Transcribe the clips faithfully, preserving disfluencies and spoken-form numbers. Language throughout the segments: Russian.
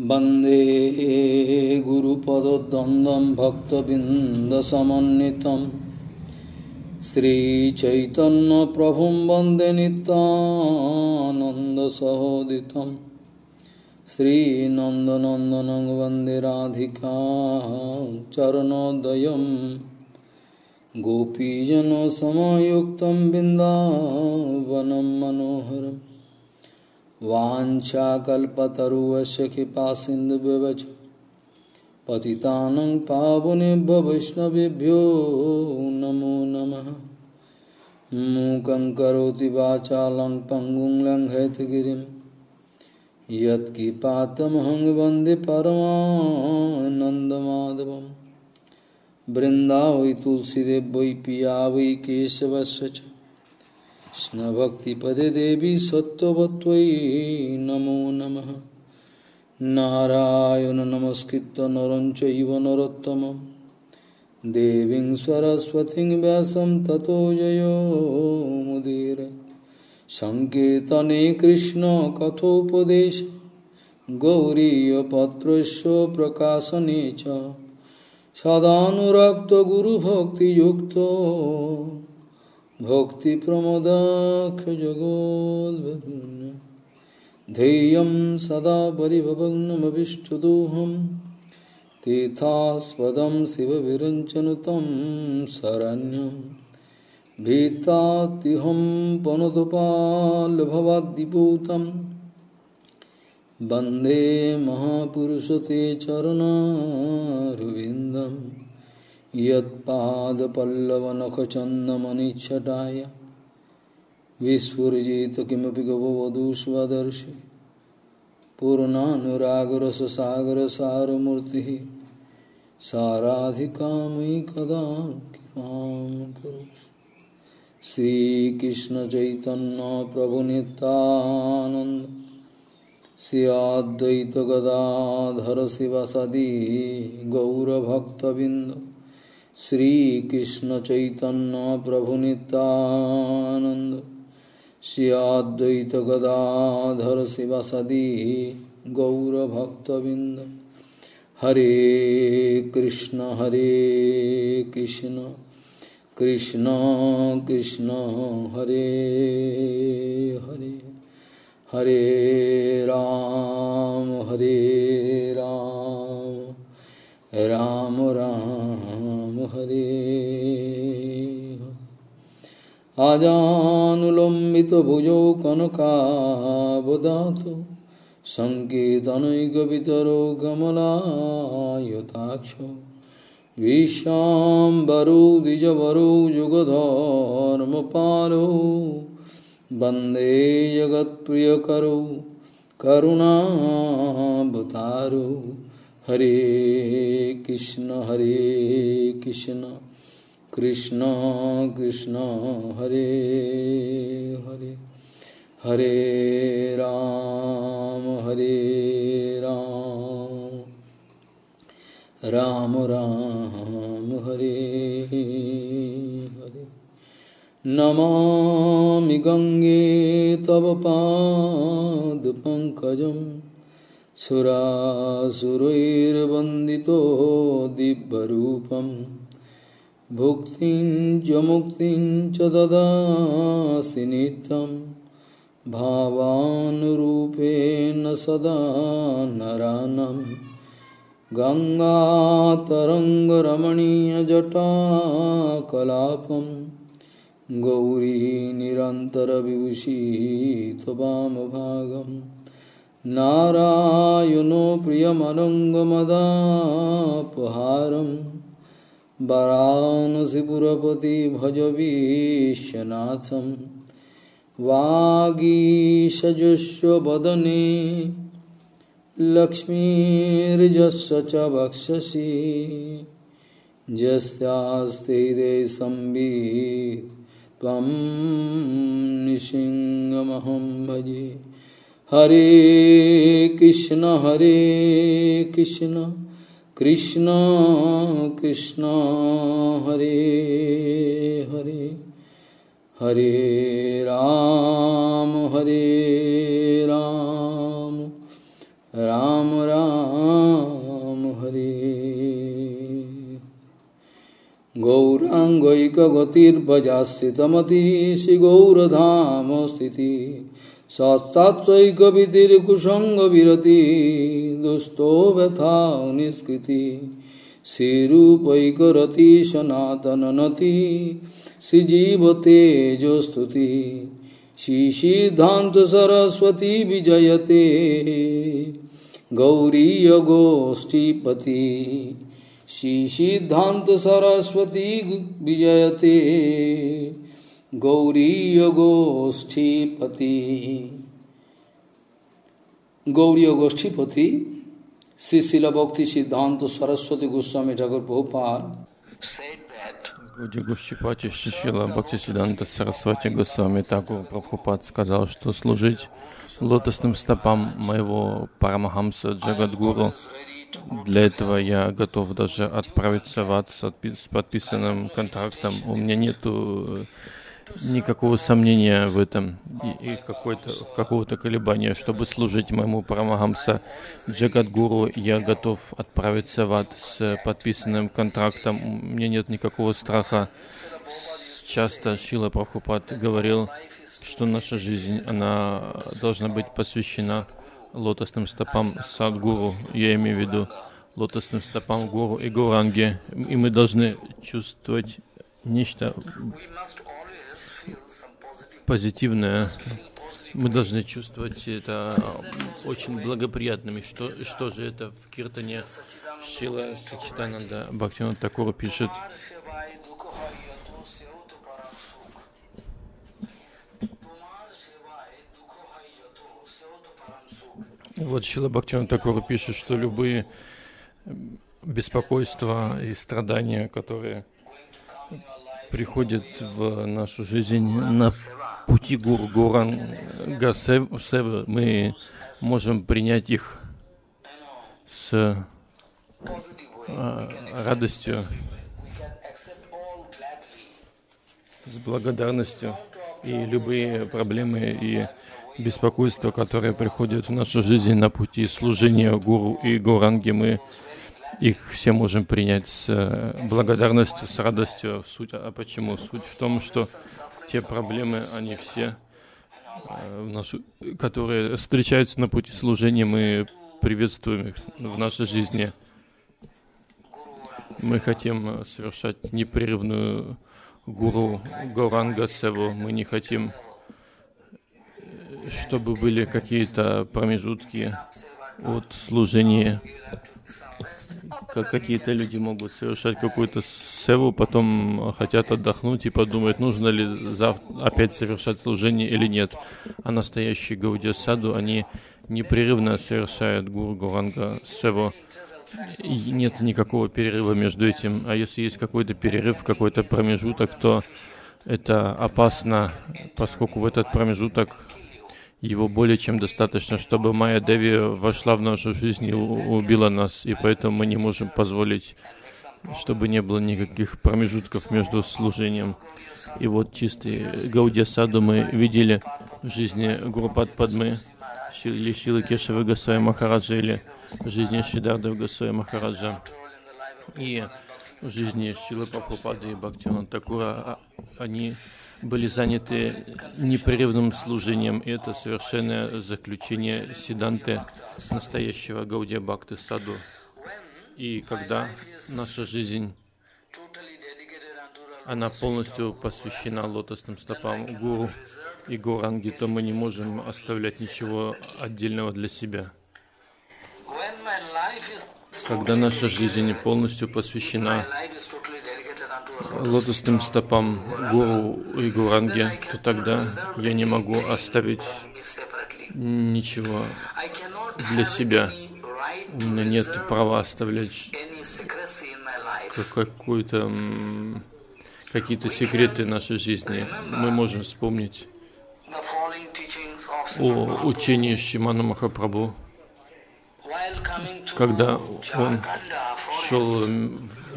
Bande Gurupada Dandam Bhakta Binda Samanitam Sri Chaitanya Prabhum Bande Nitananda Sahoditam Sri Nanda Nandanang Bande Radhika Charanodayam Gopijano Samayuktam Bindavanam Manoharam Vancha kalpataruvasya kipasindhu bevacha Patitanang pavunebhyo vaishnavebhyo namo namaha Mukam karoti vachalang pangung langhetagirim Yat kipatamahang vande paramanandamadavam Vrindavai tulsidevvai piyavai keshavasvacha Krishna Bhakti Pade Devi Sattvatvai Namo Namaha Narayana Namaskritta Naram Chaiva Narottamam Devim Saraswatim Vyasam Tato Jayo Mudire Sankirtane Krishna Kathopadesha Gauriya Patrasya Prakasanecha Sadhanurakta Guru Bhakti Yukta Bhakti Pramodakha Jagodvarunya Dheyam Sada Parivavagnam Avishtaduham Tithaspadam Siva Viranchanutam Saranyam Bhitatiham Panodopal Bhavadiputam Bande Mahapurusate Charanaruvindam Yat Pada Pallavanakachandamani Chadaya Vispurijita Kimapigavavadushvadarshi Purnanuragarasa Sagara Saramurti Saradhikami Kadam Kivam Kurush Sri Krishna Chaitanya Prabhu Nityananda Sri Advaita Gadadhara Sivasadi Gaura Bhaktavinda Sri Krishna Chaitanya Prabhu Nityananda Sri Advaita Gadadhara Sivasadi Gaura Bhaktavinda Hare Krishna Hare Krishna Krishna Krishna Hare Hare Hare Ram Hare Ram Ram Ram Hare Ajanulambita bhujau kanakabodhato Sanketanaika vitaro gamalayotaksho Vishambaro dijavaro yugadharmapalo Bande jagat priyakaro karunabhataro Hare Krishna Hare Krishna Krishna Krishna Hare Hare Hare Ram Hare Ram Ram Ram Hare Hare Namami Gange Tava Pad Pankajam Sura Surair Bandito Dibbarupam Bhuktin Jamuktin Chadada Sinitam Bhavan Rupe Nasada Naranam Ganga Taranga Ramaniya Jata Kalapam Gauri Nirantara Vivushi Tabam Bhagam Narayano Priyamarangamapaharam Varanasi Purapati Bhajavishanatham Vagishajasya Badane Lakshmirijasya Bhakshasi Jasyaste Desambhi Tvam Nishingamaham Bhaji Hare Krishna Hare Krishna Krishna Krishna Hare Hare Hare Ram Hare Ram Ram Ram Hari Gaurangaika gatir bhajasritamati Shri Gauradham sthiti Sattatsaika vitir kusanga virati Dusto vetha niskriti Shri Rupai karati sanatananati Shri jivate jostuti Shri Siddhanta Saraswati Vijayate Gauriya Goshtipati Shri Siddhanta Saraswati Vijayate Gauriya Goshtipati Gauriya Goshtipati Shri Bhaktisiddhanta Saraswati Goswami Thakur Prabhupada said that Гауди Госштипати Шрила Бхактисиддханта Сарасвати Госвами Тхакур Прабхупад сказал, что служить лотосным стопам моего Парамахамса Джагадгуру, для этого я готов даже отправиться в ад с подписанным контрактом. У меня нету никакого сомнения в этом и, и какого-то колебания. Чтобы служить моему Парамахамса Джагадгуру, я готов отправиться в ад с подписанным контрактом. У меня нет никакого страха. Часто Шрила Прабхупад говорил, что наша жизнь, она должна быть посвящена лотосным стопам Садгуру, я имею в виду лотосным стопам Гуру и Гауранги. И мы должны чувствовать нечто позитивное, мы должны чувствовать это очень благоприятными. Что, что же это в Киртане? Шрила Саччидананда Бхактивинод Тхакур пишет: вот Шрила Бхактивинод Тхакур пишет, что любые беспокойства и страдания, которые приходят в нашу жизнь на пути Гуру Гауранга Севы, мы можем принять их с радостью, с благодарностью, и любые проблемы и беспокойства, которые приходят в нашу жизнь на пути служения Гуру и Гауранге, мы их все можем принять с благодарностью, с радостью. Суть, а почему? Суть в том, что те проблемы, они все, наши, которые встречаются на пути служения, мы приветствуем их в нашей жизни. Мы хотим совершать непрерывную Гуру Гауранга Севу. Мы не хотим, чтобы были какие-то промежутки от служения. Как какие-то люди могут совершать какую-то севу, потом хотят отдохнуть и подумать, нужно ли завтра опять совершать служение или нет. А настоящие Гаудия Саду, они непрерывно совершают Гуру Гауранга Севу. И нет никакого перерыва между этим. А если есть какой-то перерыв, какой-то промежуток, то это опасно, поскольку в этот промежуток его более чем достаточно, чтобы Майя Деви вошла в нашу жизнь и убила нас. И поэтому мы не можем позволить, чтобы не было никаких промежутков между служением. И вот чистый Гаудия Саду мы видели в жизни Гурупад Падмы, или Шилы Кешавы Госвами Махараджа, или в жизни Шидардов Госвами Махараджа. И в жизни Шрилы Прабхупады и Бхактивинода Тхакура они были заняты непрерывным служением, и это совершенное заключение сиддханты настоящего Гаудия Бхакти Саду. И когда наша жизнь, она полностью посвящена лотосным стопам Гуру и Гауранги, то мы не можем оставлять ничего отдельного для себя. Когда наша жизнь полностью посвящена лотосным стопам Гуру и Гауранги, то тогда я не могу оставить ничего для себя. У меня нет права оставлять какие-то секреты нашей жизни. Мы можем вспомнить о учении Шримана Махапрабху, когда он шел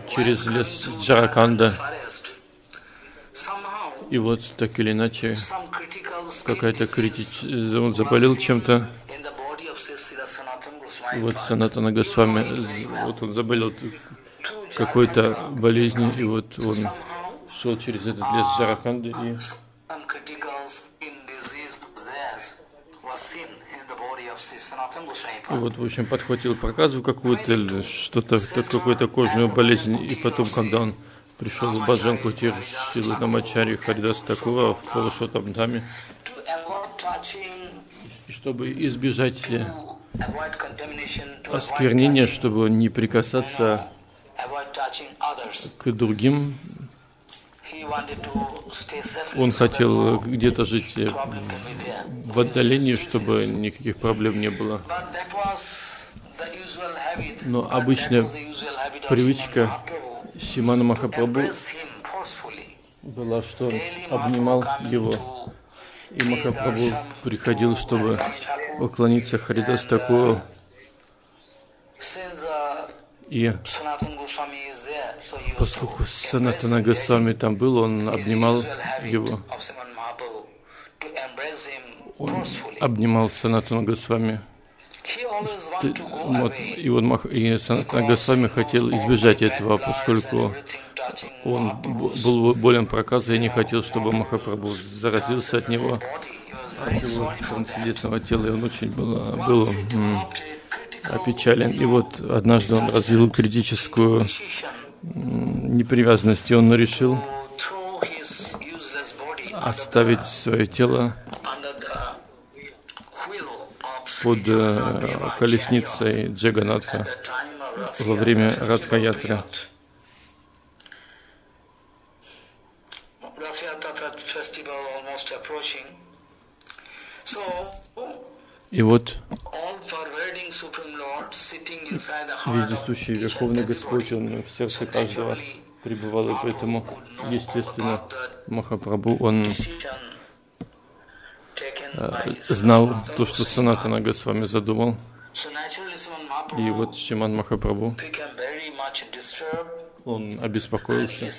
через лес Джараканда, и вот так или иначе какая-то критич... он заболел чем-то, Вот Санатана Госвами, вот он заболел какой-то болезнью, и вот он шел через этот лес Джараканды, и И вот, в общем, подхватил проказу какую-то, что-то, какую-то кожную болезнь. И потом, когда он пришел в Баджанку Тиршилы Намачарьи Харидаса Тхакура в Пурушоттам Дхаме, чтобы избежать осквернения, чтобы не прикасаться к другим, он хотел где-то жить в отдалении, чтобы никаких проблем не было. Но обычная привычка Шримана Махапрабху была, что он обнимал его. И Махапрабху приходил, чтобы поклониться Харидасу Тхакуру. И поскольку Санатана Госвами там был, он обнимал его. Он обнимал Санатана Госвами. И, он, и Санатана Госвами хотел избежать этого, поскольку он был болен проказой и не хотел, чтобы Махапрабху заразился от него, от его трансцендентного тела, и он очень был, был опечален. И вот однажды он развил критическую непривязанность, и он решил оставить свое тело под колесницей Джаганатха во время Радха-ятры. И вот вездесущий Верховный Господь, он в сердце каждого пребывал, и поэтому, естественно, Махапрабху, он знал то, что Санатана Госвами задумал. И вот Шриман Махапрабху, он обеспокоился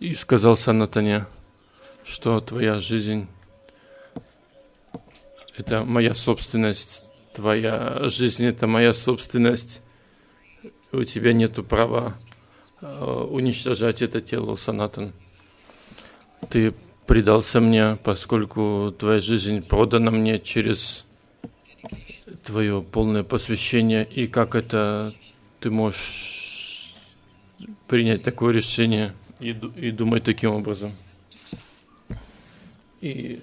и сказал Санатане, что твоя жизнь — это моя собственность, твоя жизнь — это моя собственность, у тебя нету права уничтожать это тело, Санатан. Ты предался мне, поскольку твоя жизнь продана мне через твое полное посвящение, и как это ты можешь принять такое решение и, и думать таким образом? И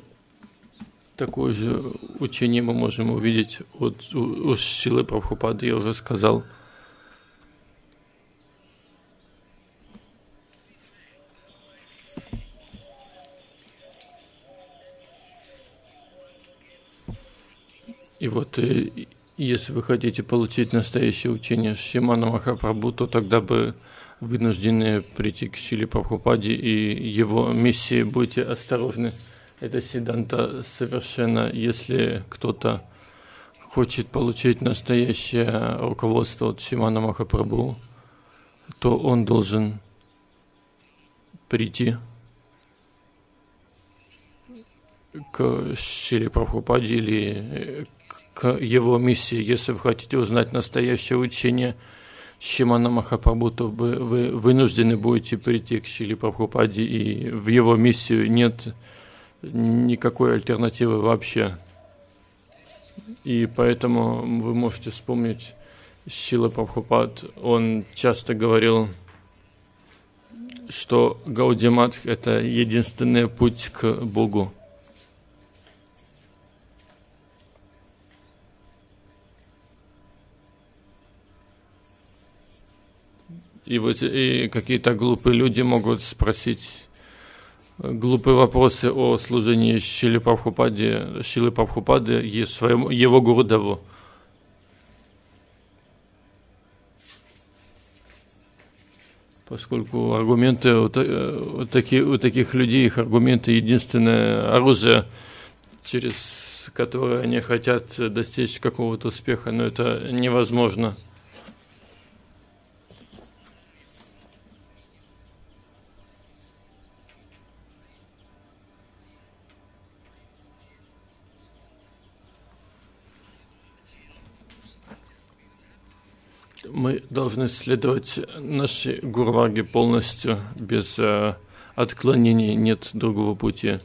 такое же учение мы можем увидеть от, от Шрилы Прабхупады, я уже сказал. И вот, и, если вы хотите получить настоящее учение Шримана Махапрабху, то тогда бы вынуждены прийти к Шриле Прабхупаде и его миссии. Будьте осторожны. Это сиддханта совершенно. Если кто-то хочет получить настоящее руководство от Шримана Махапрабху, то он должен прийти к Шриле Прабхупаде или к его миссии. Если вы хотите узнать настоящее учение Шримана Махапрабху, то вы вынуждены будете прийти к Шриле Прабхупаде, и в его миссию нет никакой альтернативы вообще. И поэтому вы можете вспомнить Шрила Прабхупад. Он часто говорил, что Гаудия Матх — это единственный путь к Богу. И вот и какие-то глупые люди могут спросить глупые вопросы о служении Шриле Прабхупаде, Шрилы Прабхупады и своему, его Гурудеву. Поскольку аргументы у, у, таки, у таких людей, их аргументы — единственное оружие, через которое они хотят достичь какого-то успеха, но это невозможно. мы должны следовать нашей гурваге полностью, без э, отклонений, нет другого пути.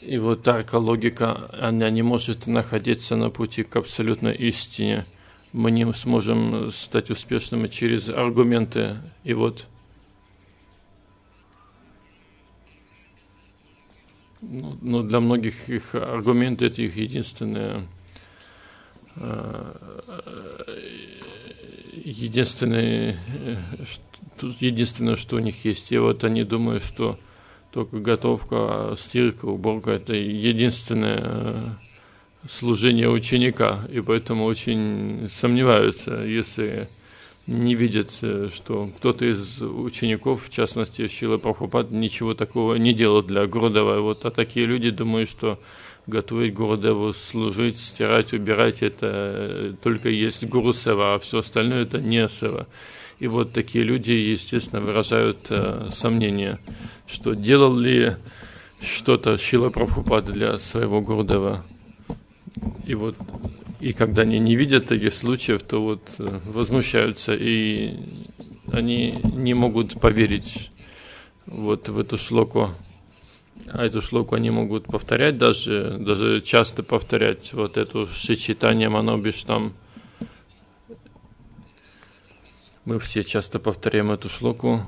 И вот тарка логика, она не может находиться на пути к абсолютной истине. Мы не сможем стать успешными через аргументы. И вот, ну, но для многих их аргументы — это их единственное, единственное, единственное, что у них есть. И вот они думают, что только готовка, стирка, уборка – это единственное служение ученика, и поэтому очень сомневаются, если не видят, что кто-то из учеников, в частности Шрила Прабхупад, ничего такого не делал для Гурудева. Вот, а такие люди думают, что готовить Гурудеву, служить, стирать, убирать – это только есть гуру сева, а все остальное – это не сева. И вот такие люди, естественно, выражают э, сомнения, что делал ли что-то Шрила Прабхупад для своего Гурудева. И вот, и когда они не видят таких случаев, то вот э, возмущаются, и они не могут поверить вот в эту шлоку. А эту шлоку они могут повторять даже, даже часто повторять, вот эту шичитание манобиштам. Мы все часто повторяем эту шлоку,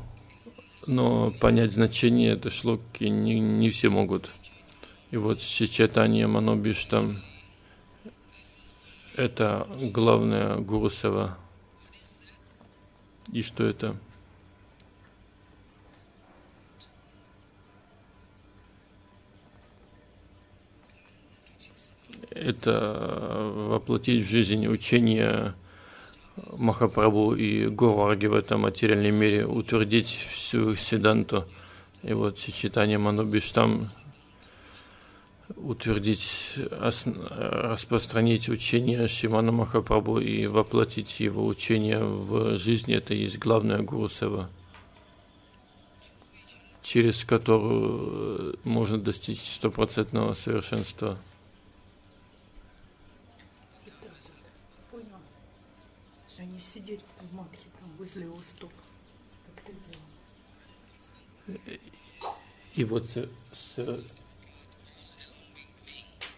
но понять значение этой шлоки не, не все могут. И вот шичитание манобиштам – это главное гуру сева. И что это? Это воплотить в жизнь учение Махапрабху и Гурварги в этом материальном мире, утвердить всю сиданту. И вот сочетание манубиштам, утвердить, распространить учение Шримана Махапрабху и воплотить его учение в жизни, это и есть главное гуру сева, через которую можно достичь стопроцентного совершенства. И вот,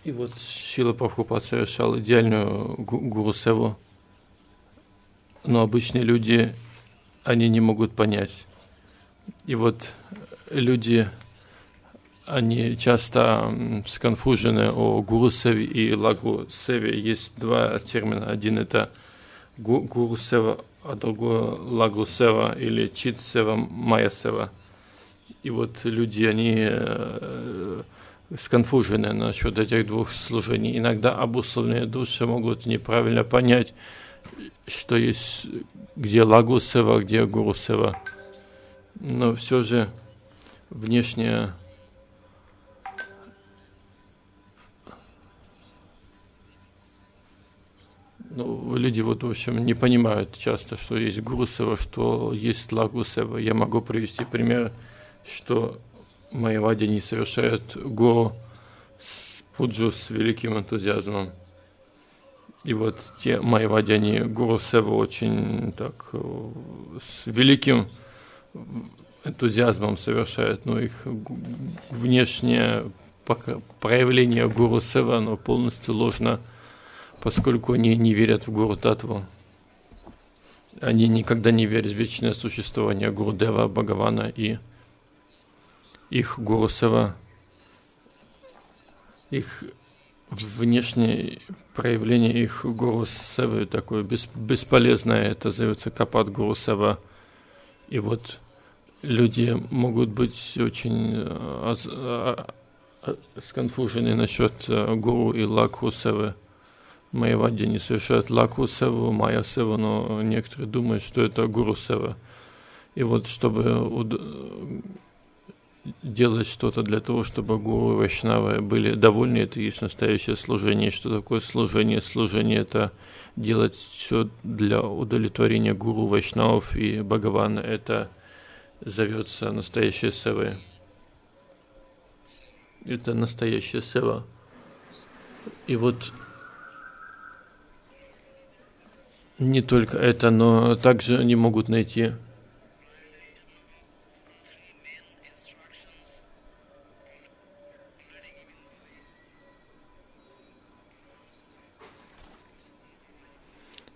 и вот Шрила Прабхупад совершал идеальную гуру-севу, но обычные люди, они не могут понять. И вот люди, они часто сконфужены о гуру-севе и лагу-севе. Есть два термина. Один – это гуру-сева, а другой – лагу-сева или чит-сева, майя-сева. И вот люди, они сконфужены насчет этих двух служений. Иногда обусловленные души могут неправильно понять, что есть, где лагу сева, где гуру сева. Но все же внешнее, ну, люди вот, в общем, не понимают часто, что есть гуру сева, что есть лагу сева. Я могу привести пример, что майявади не совершают гуру с пуджу с великим энтузиазмом. И вот те майявади, они гуру севу очень так с великим энтузиазмом совершают, но их внешнее проявление гуру сева, оно полностью ложно, поскольку они не верят в гуру татву. Они никогда не верят в вечное существование Гурудева, Бхагавана и их гуру сева, их внешнее проявление их гуру севы такое бесполезное, это зовется капат гуру сева. И вот люди могут быть очень сконфужены насчет гуру и лагу севы. Майявади не совершают лагу севу, майя севу, но некоторые думают, что это гуру сева. И вот чтобы уд... делать что-то для того, чтобы гуру и вайшнавы были довольны, это и есть настоящее служение. Что такое служение? Служение – это делать все для удовлетворения гуру, вайшнавов и Бхагавана. Это зовется настоящая сева. Это настоящая сева. И вот Не только это, но также они могут найти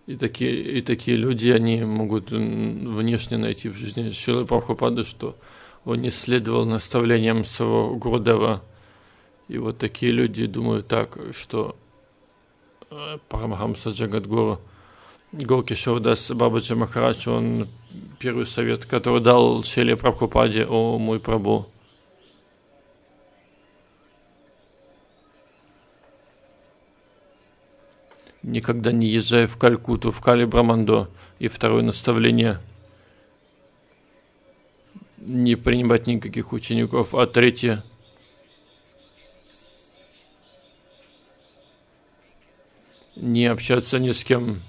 и такие, и такие люди, они могут внешне найти в жизни Шрилы Прабхупады, что он не следовал наставлениям своего Гурудева. И вот такие люди думают так, что Парамахамса Джагадгуру Гокишор Дас Бабаджи Махарадж, он первый совет, который дал Шриле Прабхупаде: «О мой Прабху, никогда не езжай в Калькуту, в Кали Брамандо». И второе наставление: не принимать никаких учеников. А третье: не общаться ни с кем.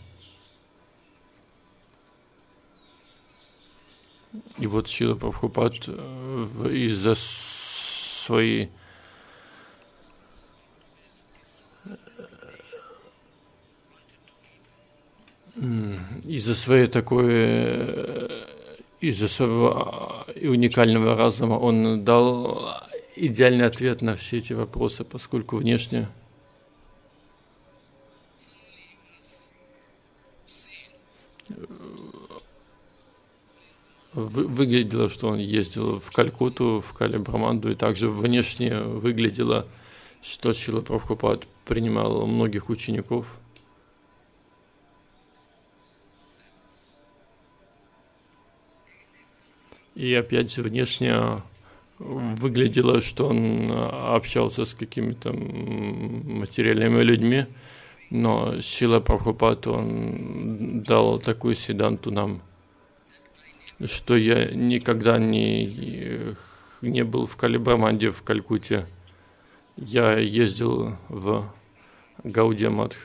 И вот Шрила Прабхупад из-за своей из-за своей такой из-за своего уникального разума он дал идеальный ответ на все эти вопросы, поскольку внешне выглядело, что он ездил в Калькутту, в Кали-Браманду, и также внешне выглядело, что Шрила Прабхупад принимал многих учеников. И опять же внешне выглядело, что он общался с какими-то материальными людьми, но Шрила Прабхупад, он дал такую сиданту нам, что я никогда не, не был в Кали-Браманде, в Калькутте. Я ездил в Гаудия Матх,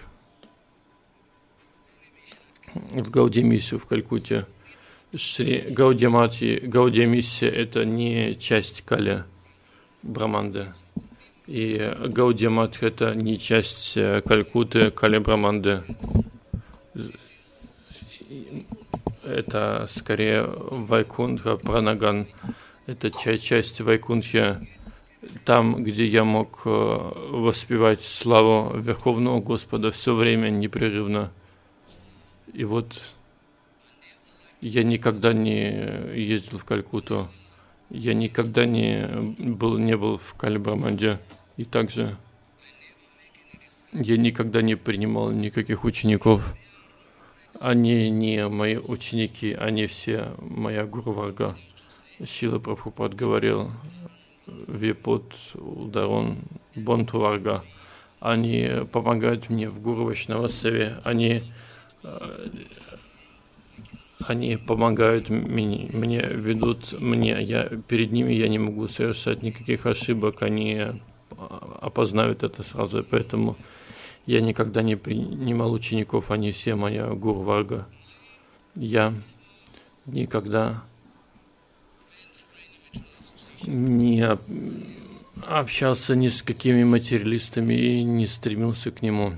в Гаудия Миссию в Калькутте. Шри Гаудия Матхи, Гаудия Миссия — это не часть Кали-Браманды. И Гаудия Матх — это не часть Калькутты, Кали-Браманды. Это скорее Вайкунтха, Пранаган. Это часть Вайкунтхи, там, где я мог воспевать славу Верховного Господа все время непрерывно. И вот я никогда не ездил в Калькутту, я никогда не был, не был в Кали-Браманде, и также я никогда не принимал никаких учеников. Они не мои ученики, они все моя гуру-варга. Шрила Прабхупад говорил: «Випут ударон бонту-варга». Они помогают мне в гуру-вайшнава-севе. Они, они помогают мне, мне, ведут мне. Я, перед ними я не могу совершать никаких ошибок. Они опознают это сразу, поэтому я никогда не принимал учеников, они все моя гуру-варга. Я никогда не общался ни с какими материалистами и не стремился к нему.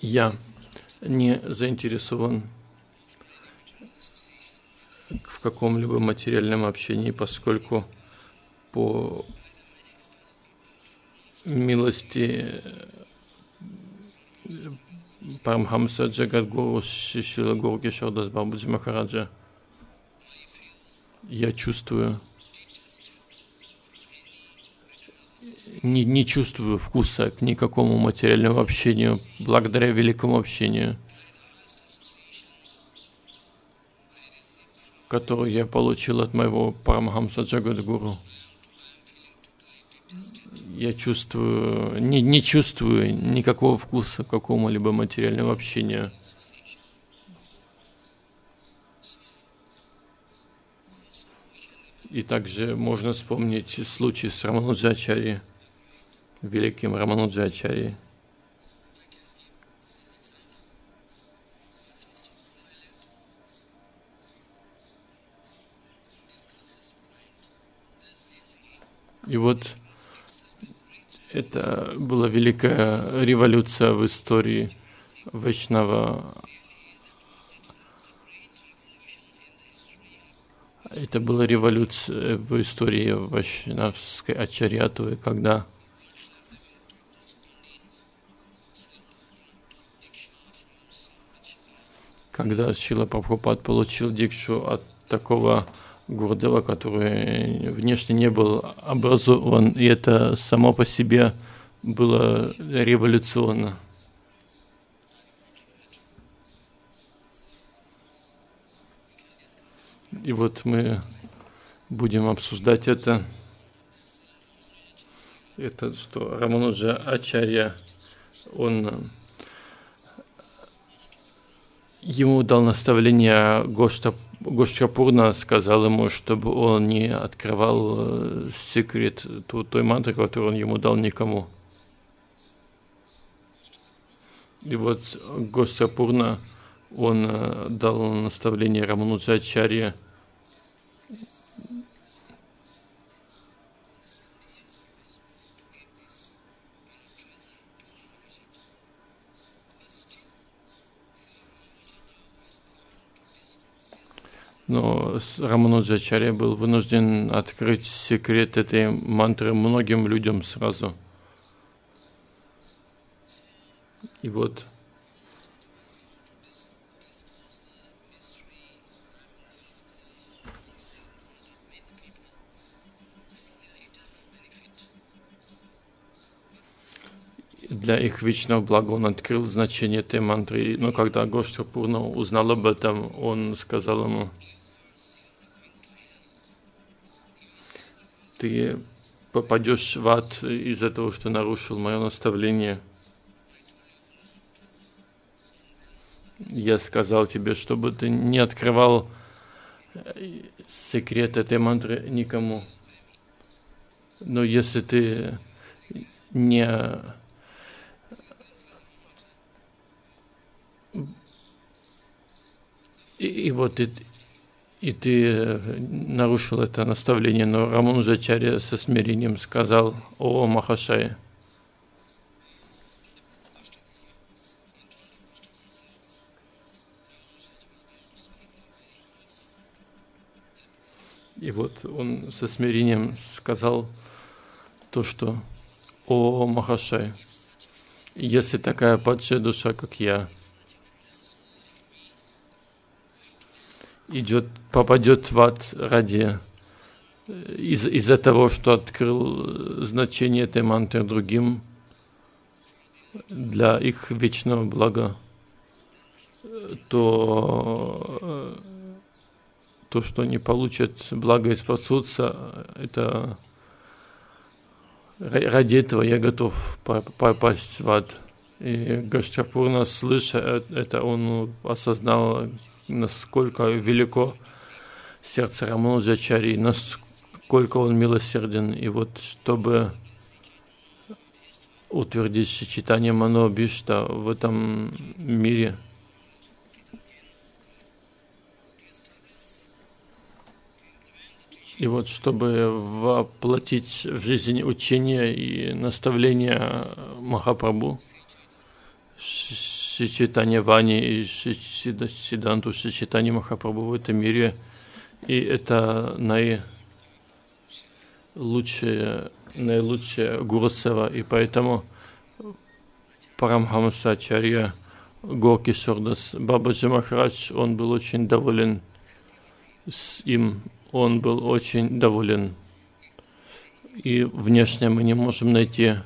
Я не заинтересован в каком-либо материальном общении, поскольку по милости Парамхамса Джагадгуру Шрила Гурукишор Дас Бабаджи Махараджа я чувствую, не, не чувствую вкуса к никакому материальному общению благодаря великому общению, которое я получил от моего Парамхамса Джагадгуру. Я чувствую, не, не чувствую никакого вкуса к какому-либо материальному общению. И также можно вспомнить случай с Рамануджа Ачарьей, великим Рамануджа Ачарьей. И вот это была великая революция в истории Вайшнава. Это была революция в истории вайшнавской Ачарьятвы, когда когда Шрила Прабхупад получил дикшу от такого гурдева, который внешне не был образован, и это само по себе было революционно. И вот мы будем обсуждать это, это что Рамануджа Ачарья, он, ему дал наставление Гоштапурна, сказал ему, чтобы он не открывал секрет той мантры, которую он ему дал, никому. И вот Гоштапурна, он дал наставление Рамануджа Ачарье. Но Рамануджа Ачарья был вынужден открыть секрет этой мантры многим людям сразу. И вот для их вечного блага он открыл значение этой мантры. Но когда Гоштапурна узнал об этом, он сказал ему: ты попадешь в ад из-за того, что нарушил мое наставление. Я сказал тебе, чтобы ты не открывал секрет этой мантры никому. Но если ты не И, и вот и, и ты нарушил это наставление, но Рамануджа Ачарья со смирением сказал: о Махашая, и вот он со смирением сказал то, что о Махашая, если такая падшая душа, как я, идет, попадет в ад ради из, из-за того, что открыл значение этой мантры другим для их вечного блага, то то, что они получат благо и спасутся, это ради этого я готов попасть в ад. И Гоштапурна, слыша это, он осознал, насколько велико сердце Рамануджа Ачарьи, насколько он милосерден. И вот, чтобы утвердить сочетание Манобишта в этом мире, и вот, чтобы воплотить в жизнь учение и наставление Махапрабху, сочетание Вани и Сиданту, сочетание Махапрабху в этом мире, и это наилучшее, наилучшее Гурусева, и поэтому Парамхамса Ачарья Гокишор Дас Бабаджи Махарадж, он был очень доволен с им, он был очень доволен, и внешне мы не можем найти,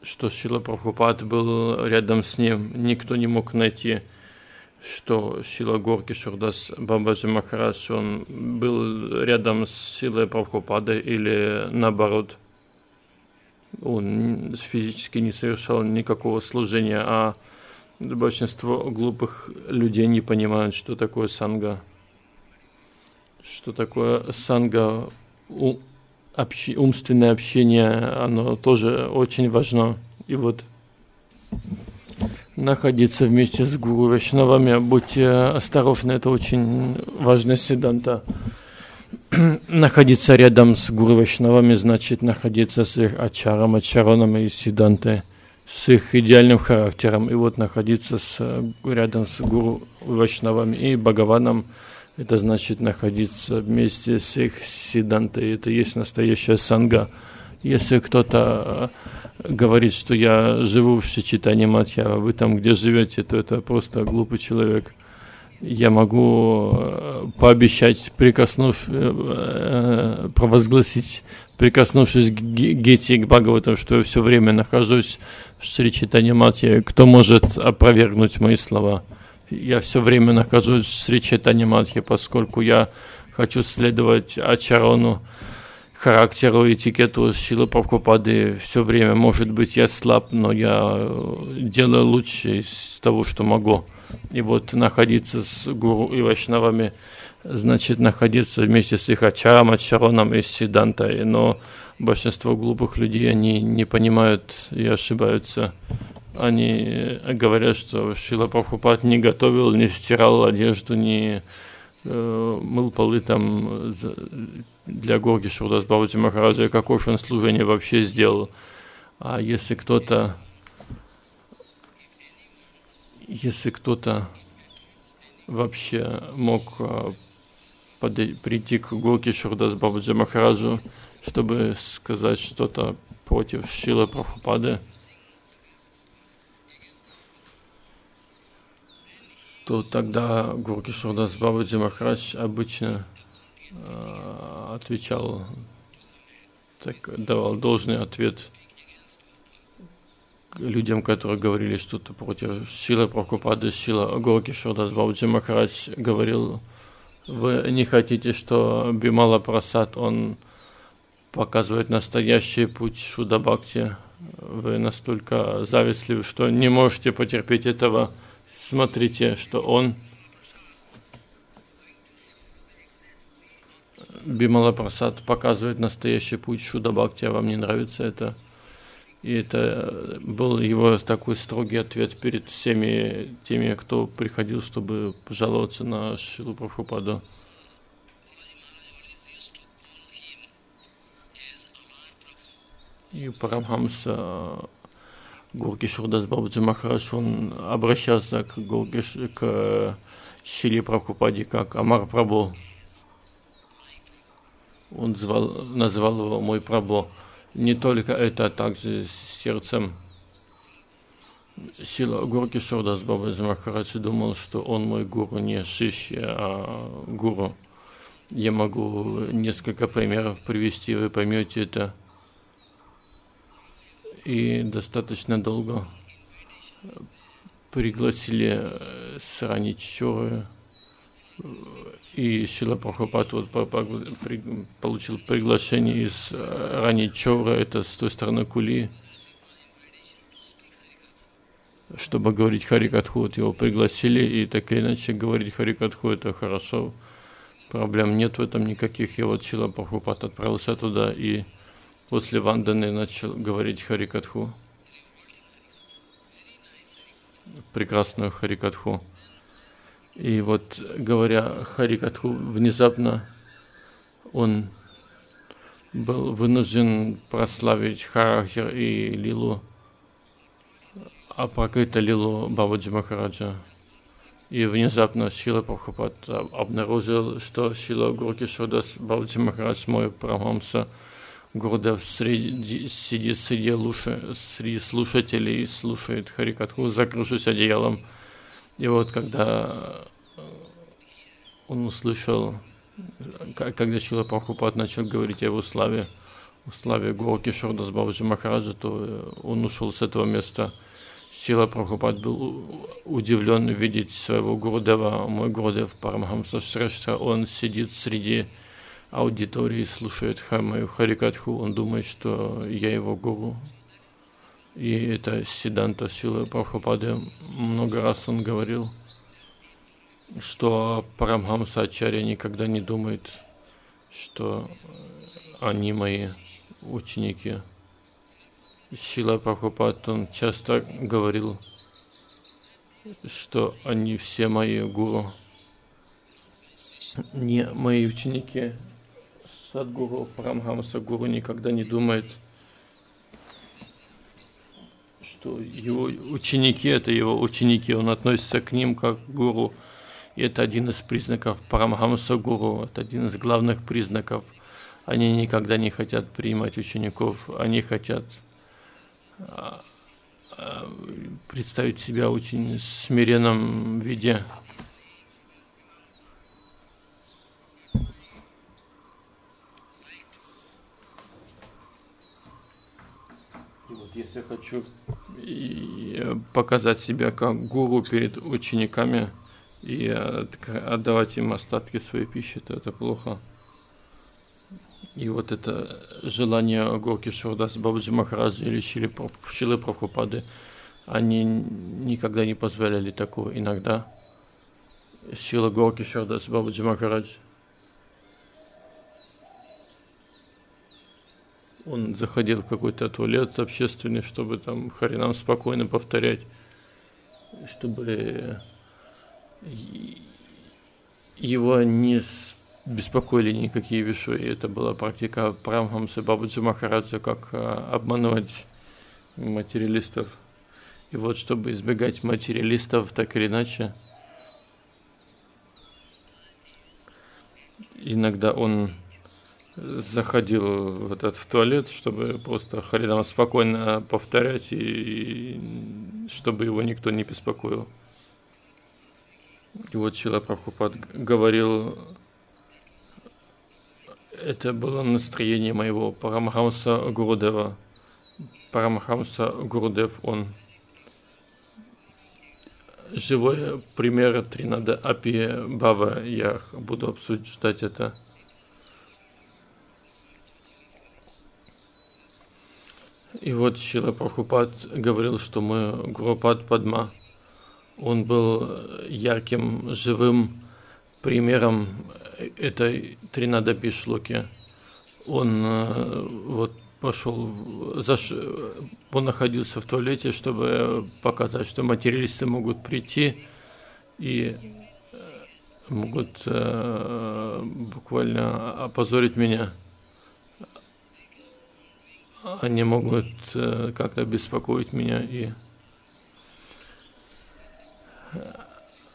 что Шрила Прабхупад был рядом с ним. Никто не мог найти, что Шрила Горкишор Дас Бабаджи Махарадж, он был рядом с Шрилой Прабхупадой или наоборот. Он физически не совершал никакого служения, а большинство глупых людей не понимают, что такое санга. Что такое санга? Общ... умственное общение, оно тоже очень важно. И вот находиться вместе с гуру вайшнавами, будьте осторожны, это очень важная сиддханта. Находиться рядом с гуру вайшнавами значит находиться с их ачаром, ачароном и сиддхантой, с их идеальным характером. И вот находиться с, рядом с гуру Вайшнавами и Бхагаваном, это значит находиться вместе с их сидантой. Это есть настоящая санга. Если кто-то говорит, что я живу в Шри-Чайтанья Мадхья, а вы там, где живете, то это просто глупый человек. Я могу пообещать, прикоснувшись, провозгласить, прикоснувшись к Гите и к Бхагавату, что я все время нахожусь в Шри-Чайтанья Мадхье. Кто может опровергнуть мои слова? Я все время нахожусь в Шри-Чайтанья Мадхье, поскольку я хочу следовать Ачарону, характеру, этикету Шрилы Прабхупады. Все время, может быть, я слаб, но я делаю лучше из того, что могу. И вот находиться с гуру и вайшнавами, значит находиться вместе с их ачаром, ачароном и сидантой. Но большинство глупых людей, они не понимают и ошибаются. Они говорят, что Шрила Прабхупад не готовил, не стирал одежду, не мыл полы там для Горги Шрила Дас Бабаджи Махараджа, какое же он служение вообще сделал. А если кто-то, если кто-то вообще мог прийти к Горги Шрила Дас Бабаджи Махараджу, чтобы сказать что-то против Шрилы Прабхупады, то тогда Горги Шрила Дас Бабаджи Махарадж обычно э, отвечал, так, давал должный ответ людям, которые говорили что-то против Шрилы Прабхупады. Шрила Горги Шрила Дас Бабаджи Махарадж говорил: вы не хотите, что Бимала Прасад, он показывает настоящий путь Шуда Бхакти, вы настолько завистливы, что не можете потерпеть этого. Смотрите, что он, Бимала Прасад, показывает настоящий путь Шуда Бхакти, а вам не нравится это? И это был его такой строгий ответ перед всеми теми, кто приходил, чтобы пожаловаться на Шрилу Прабхупаду. И Парамхамса Горги Шрила Дас Бабаджи Махарадж, он обращался к, к Шриле Прабхупаде как Амар Прабху. Он звал, назвал его «Мой Прабху». Не только это, а также с сердцем. Шрила Горги Шрила Дас Бабаджи Махарадж думал, что он мой гуру, не шишья, а гуру. Я могу несколько примеров привести, вы поймете это. И достаточно долго пригласили Сараниччоры, и Шрила Прабхупад вот получил приглашение из Раниччоры, это с той стороны Кули, чтобы говорить Хари Катху. Вот его пригласили, и так или иначе говорить Хари Катху — это хорошо, проблем нет в этом никаких. И вот Шрила Прабхупад отправился туда и после ванданы начал говорить Хари Катху, прекрасную Хари Катху. И вот, говоря Хари Катху, внезапно он был вынужден прославить характер и лилу, апракрита лилу Бабаджи Махараджа. И внезапно Шрила Прабхупад обнаружил, что Шрила Горги Шрила Дас Бабаджи Махарадж, мой Парамхамса, Гурудев среди, сидит среди, луши, среди слушателей и слушает Хари Катху, закрывшись одеялом. И вот когда он услышал, когда Шрила Прабхупад начал говорить о его славе, о славе Горги Шрила Дас Бабаджи Махараджа, то он ушел с этого места. Шрила Прабхупад был удивлен видеть своего Гурудева. Мой Гурудев Парамхамса Шрештха, он сидит среди аудитории, слушает мою Хари Катху, он думает, что я его гуру. И это Сиддханта Шрилы Прабхупады. Много раз он говорил, что Парамхамса Ачарья никогда не думает, что они мои ученики. Шрила Прабхупад, он часто говорил, что они все мои гуру, не мои ученики. Садгуру Парамхамса Гуру никогда не думает, что его ученики — это его ученики, он относится к ним как к гуру. И это один из признаков Парамахамса гуру, это один из главных признаков. Они никогда не хотят принимать учеников, они хотят представить себя очень смиренном виде. И вот если я хочу показать себя как гуру перед учениками и отдавать им остатки своей пищи, то это плохо. И вот это желание Гор Кишор Дас Бабаджи Махараджа или Шрилы Прабхупады, они никогда не позволяли такого. Иногда Шрила Гор Кишор Дас Бабаджи Махарадж, он заходил в какой-то туалет общественный, чтобы там Харинам спокойно повторять, чтобы его не беспокоили никакие вишуи. Это была практика Парамахамсы Бабаджи Махараджа, как обманывать материалистов. И вот, чтобы избегать материалистов, так или иначе, иногда он заходил в этот в туалет, чтобы просто Харинам спокойно повторять, и, и чтобы его никто не беспокоил. И вот Шрила Прабхупад говорил: это было настроение моего Парамахамса Гурудева. Парамахамса Гурудев, он живой пример Тринада Апи Бава. Я буду обсуждать это. И вот Шрила Прабхупад говорил, что мы Гурупад Падма. Он был ярким, живым примером этой Тринада Пишлоки. Он вот пошел, заш... он находился в туалете, чтобы показать, что материалисты могут прийти и могут э, буквально опозорить меня. Они могут э, как-то беспокоить меня, и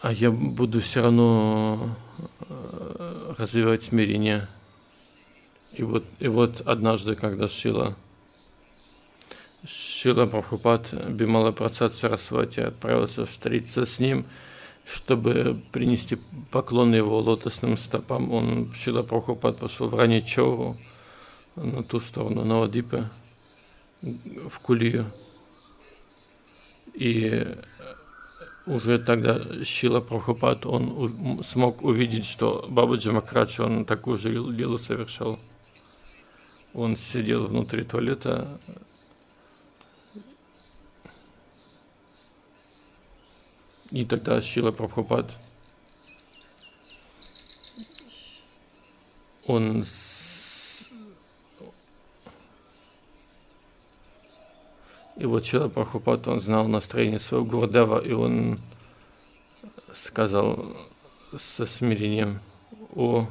а я буду все равно развивать смирение. И вот, и вот однажды, когда Шрила, Шрила Прабхупад Бимала Прасад Сарасвати отправился встретиться с ним, чтобы принести поклон его лотосным стопам, он, Шрила Прабхупад, пошел в Раничору, на ту сторону Навадипы, в Кулию. И уже тогда Шрила Прабхупад, он у, смог увидеть, что Бабаджи Махарадж, он такую же лилу совершал. Он сидел внутри туалета, и тогда Шрила Прабхупад, он с... И вот Шрила Прабхупад, он знал настроение своего Гурудева, и он сказал со смирением: «О,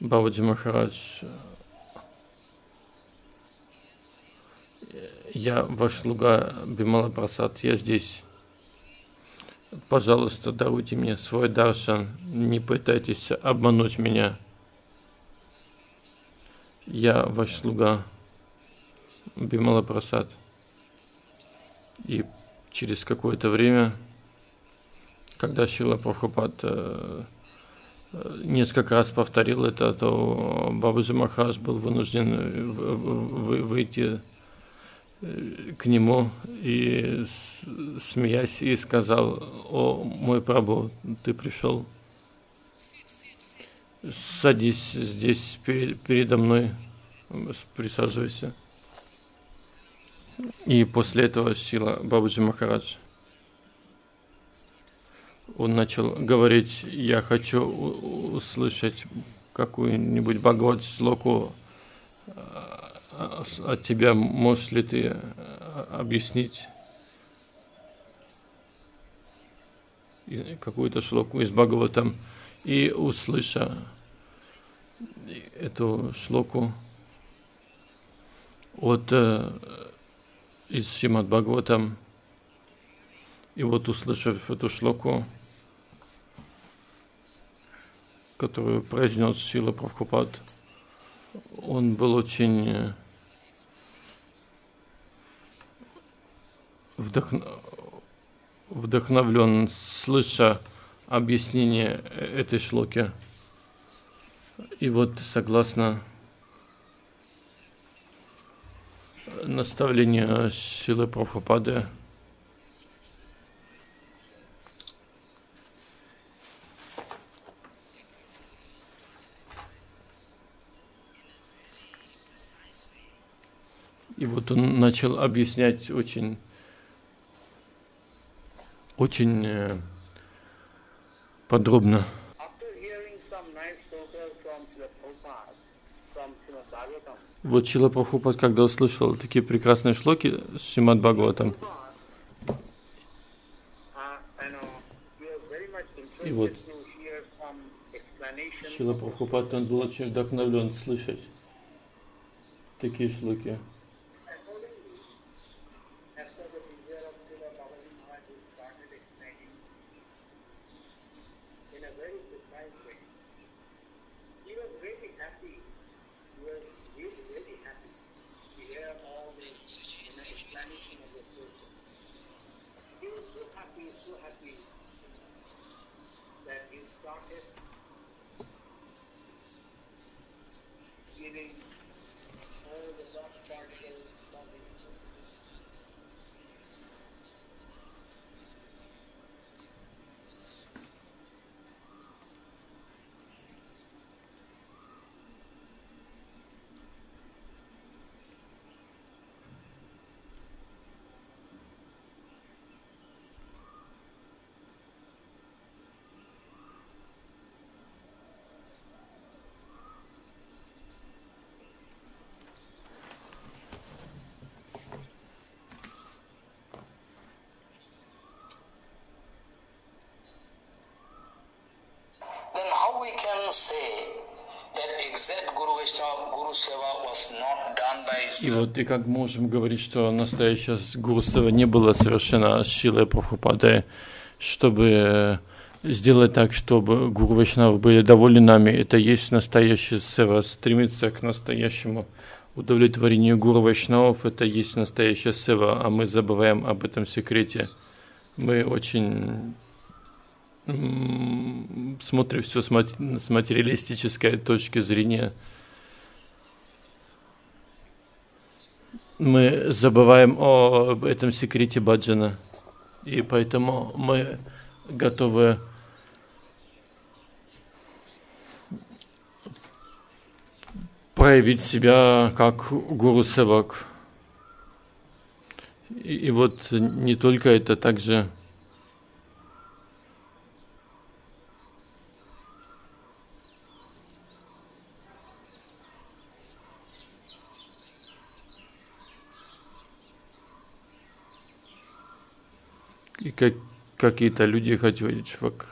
Бабаджи Махарадж, я ваш слуга Бимала Прасад, я здесь. Пожалуйста, даруйте мне свой даршан, не пытайтесь обмануть меня. Я ваш слуга Бимала Прасад». И через какое-то время, когда Шрила Прабхупад э, несколько раз повторил это, то Бабаджи Махарадж был вынужден в, в, в, выйти к нему, и, с, смеясь, и сказал: «О, мой Прабху, ты пришел? Садись здесь перед, передо мной, присаживайся». И после этого Шрила Бабаджи Махарадж, он начал говорить: «Я хочу услышать какую-нибудь Бхагавад-шлоку от тебя, можешь ли ты объяснить какую-то шлоку из Бхагаватам?» И, услыша эту шлоку от из Шримад-Бхагаватам. И вот, услышав эту шлоку, которую произнес Шрила Прабхупад, он был очень вдохн... вдохновлен, слыша объяснение этой шлоки. И вот, согласно наставлению Шрилы Прабхупады, и вот он начал объяснять очень, очень подробно. Вот Шрила Прабхупад, когда услышал такие прекрасные шлоки с Шримад-Бхагаватам, и вот Шрила Прабхупад, он был очень вдохновлен слышать такие шлоки. И вот, и как можем говорить, что настоящая Гуру Сева не была совершена Шрилой Прабхупадой, чтобы сделать так, чтобы Гуру Вайшнавы были довольны нами. Это есть настоящая Сева, стремиться к настоящему удовлетворению Гуру Вайшнавов, это есть настоящая Сева, а мы забываем об этом секрете. Мы очень смотрим все с материалистической точки зрения. Мы забываем о этом секрете баджана, и поэтому мы готовы проявить себя как гуру-севак. И, и вот не только это, также и как, какие-то люди хотели,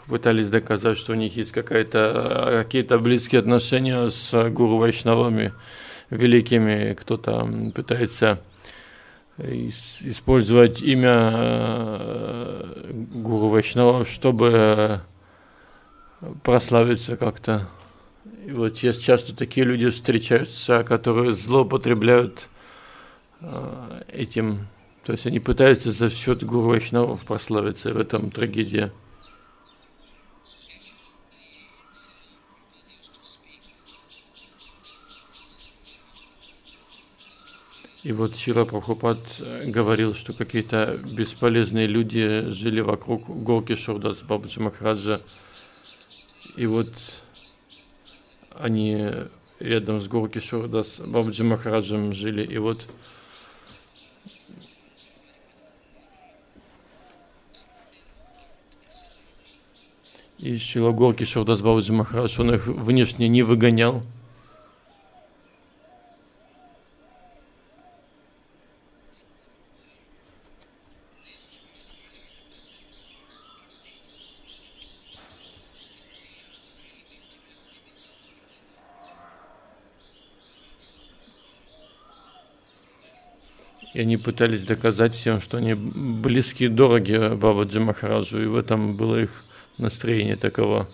пытались доказать, что у них есть какие-то близкие отношения с Гуру Вайшнавами великими. Кто-то пытается использовать имя Гуру Вайшнава, чтобы прославиться как-то. И вот сейчас часто такие люди встречаются, которые злоупотребляют этим. То есть они пытаются за счет Гуру Вайшнавов прославиться, в этом трагедия. И вот Шрила Прабхупад говорил, что какие-то бесполезные люди жили вокруг горки Шурдас Бабаджи Махараджа. И вот они рядом с горки Шурдас Бабаджи Махараджем жили. И вот и Шрила Горки Шурдас Бабаджи Махарадж, он их внешне не выгонял. И они пытались доказать всем, что они близки и дороги Бабаджи Махараджу, и в этом было их настроение таково.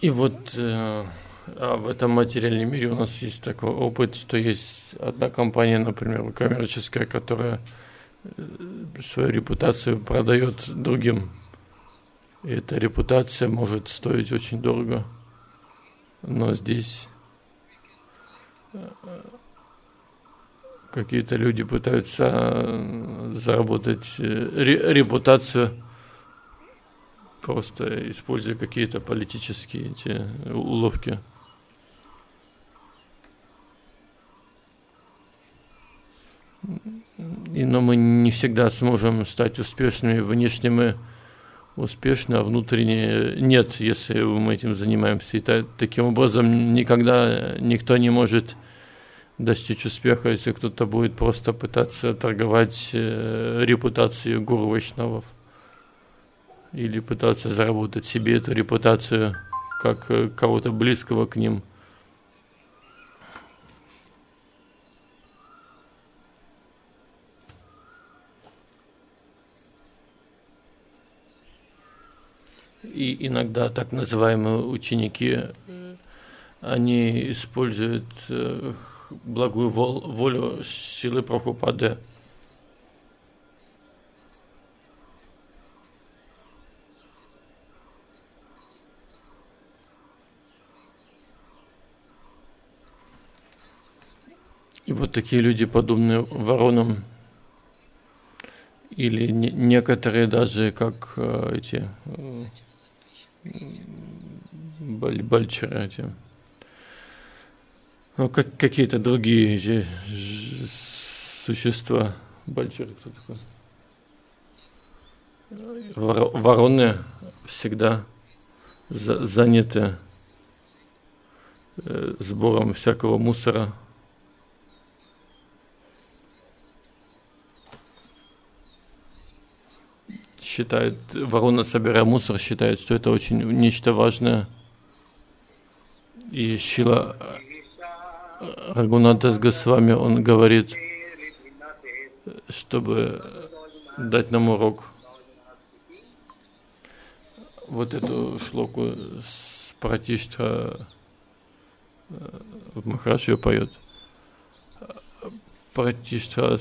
И вот э, а в этом материальном мире у нас есть такой опыт, что есть одна компания, например, коммерческая, которая свою репутацию продает другим. И эта репутация может стоить очень дорого. Но здесь какие-то люди пытаются заработать репутацию, просто используя какие-то политические эти уловки. И, но мы не всегда сможем стать успешными. Внешне мы успешны, а внутренне нет, если мы этим занимаемся. И та, таким образом никогда никто не может достичь успеха, если кто-то будет просто пытаться торговать э, репутацией гуру вайшнавов. Или пытаться заработать себе эту репутацию как кого-то близкого к ним. И иногда так называемые ученики, они используют благую волю Шрилы Прабхупады. И вот такие люди, подобные воронам, или не, некоторые даже как э, эти э, баль, бальчеры, эти, ну, как, какие-то другие эти ж, существа. Бальчеры, кто такой? Вор, вороны всегда за, заняты э, сбором всякого мусора. Считает, ворона, собирая мусор, считает, что это очень нечто важное. И Шрила Рагунатха Госвами, он говорит, чтобы дать нам урок. Вот эту шлоку Пратиштха Махарадж ее поет. Пратиштха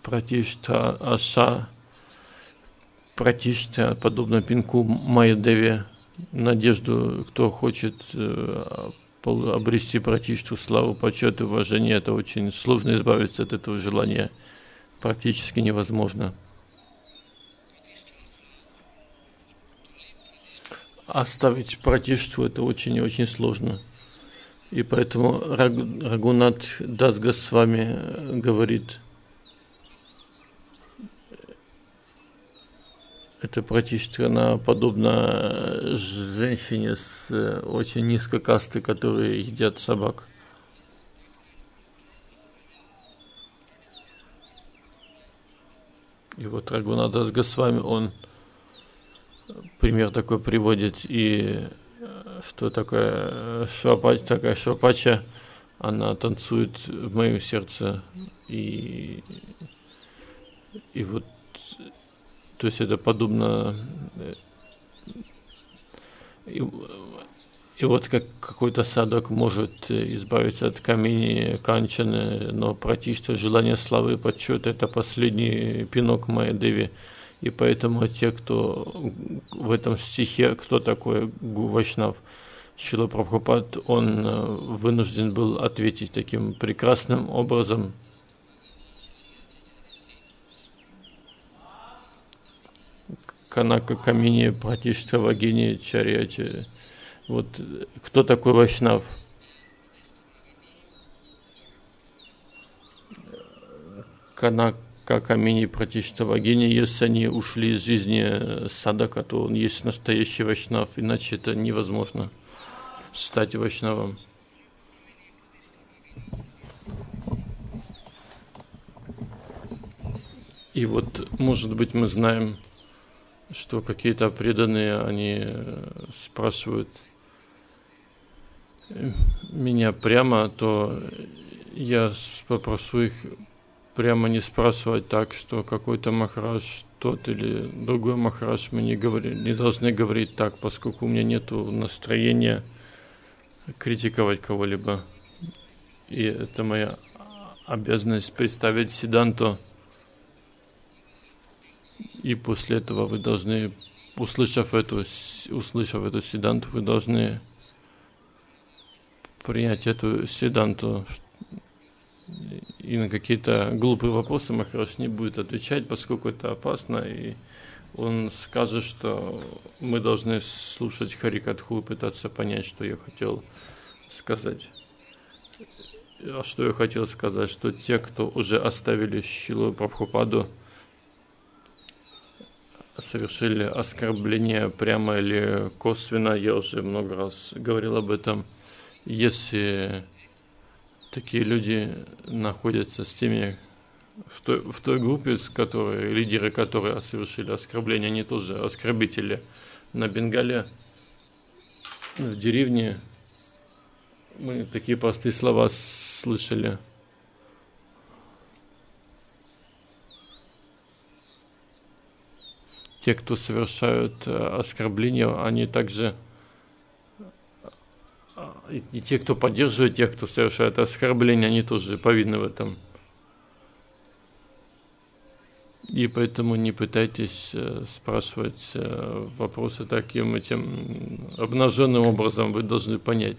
Пратиштха Аша Пратишта, подобно пинку Майадеве, надежду, кто хочет обрести пратишту, славу, почет и уважение, это очень сложно избавиться от этого желания, практически невозможно. Оставить пратишту это очень и очень сложно. И поэтому Рагунатх Дас Госвами говорит, это практически она подобна женщине с очень низкой касты, которые едят собак. И вот Рагунатх Дас Госвами, он пример такой приводит, и что такое швапача, такая швапача, она танцует в моем сердце, и, и вот. То есть это подобно, и, и вот как какой-то садок может избавиться от камней, канчаны, но пратишта, желание славы и почета, это последний пинок Майадеви. И поэтому те, кто в этом стихе, кто такой гуру вайшнав, Шрила Прабхупад, он вынужден был ответить таким прекрасным образом. Канака, Камини, Пратишта, Вагини, Чарьячи. Вот кто такой вайшнав? Канака, как Амини Пратиштавагини, если они ушли из жизни садака, то он есть настоящий вайшнав, иначе это невозможно стать вайшнавом. И вот, может быть, мы знаем, что какие-то преданные, они спрашивают меня прямо, то я попрошу их прямо не спрашивать так, что какой-то махарадж тот или другой махарадж, мы не, говори, не должны говорить так, поскольку у меня нет настроения критиковать кого-либо. И это моя обязанность представить Сиддханту. И после этого вы должны, услышав эту, услышав эту Сиддханту, вы должны принять эту Сиддханту. И на какие-то глупые вопросы Махарадж не будет отвечать, поскольку это опасно. И он скажет, что мы должны слушать Хари Катху и пытаться понять, что я хотел сказать. А что я хотел сказать? Что те, кто уже оставили Шрилу Прабхупаду, совершили оскорбление прямо или косвенно. Я уже много раз говорил об этом. Если такие люди находятся с теми, в той, в той группе, с которой, лидеры которые совершили оскорбление, они тоже оскорбители. На Бенгале, в деревне, мы такие простые слова слышали. Те, кто совершают оскорбления, они также... И те, кто поддерживает тех, кто совершает оскорбления, они тоже повинны в этом. И поэтому не пытайтесь спрашивать вопросы таким этим обнаженным образом. Вы должны понять,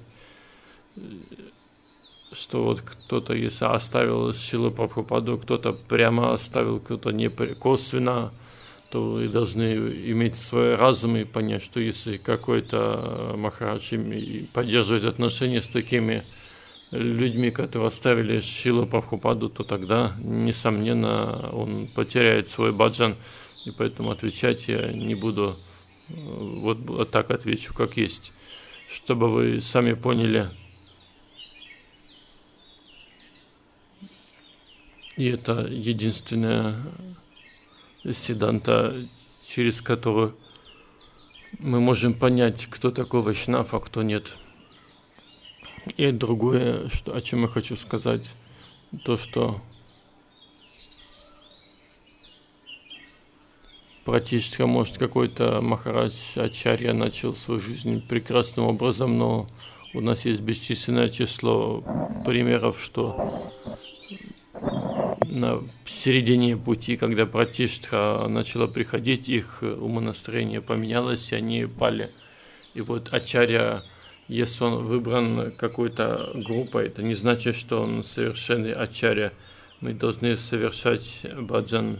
что вот кто-то, если оставил Шрилу Прабхупаду, кто-то прямо оставил, кто-то не косвенно, то вы должны иметь свой разум и понять, что если какой-то махарадж поддерживает отношения с такими людьми, которые оставили Шрилу Прабхупаду, то тогда, несомненно, он потеряет свой баджан, и поэтому отвечать я не буду, вот так отвечу, как есть, чтобы вы сами поняли. И это единственное Сиддханта, через которую мы можем понять, кто такой вайшнав, а кто нет. И другое, что, о чем я хочу сказать, то, что практически, может, какой-то махарадж Ачарья начал свою жизнь прекрасным образом, но у нас есть бесчисленное число примеров, что на середине пути, когда Пратиштха начала приходить, их умонастроение поменялось, и они пали. И вот Ачарья, если он выбран какой-то группой, это не значит, что он совершенный Ачарья. Мы должны совершать баджан.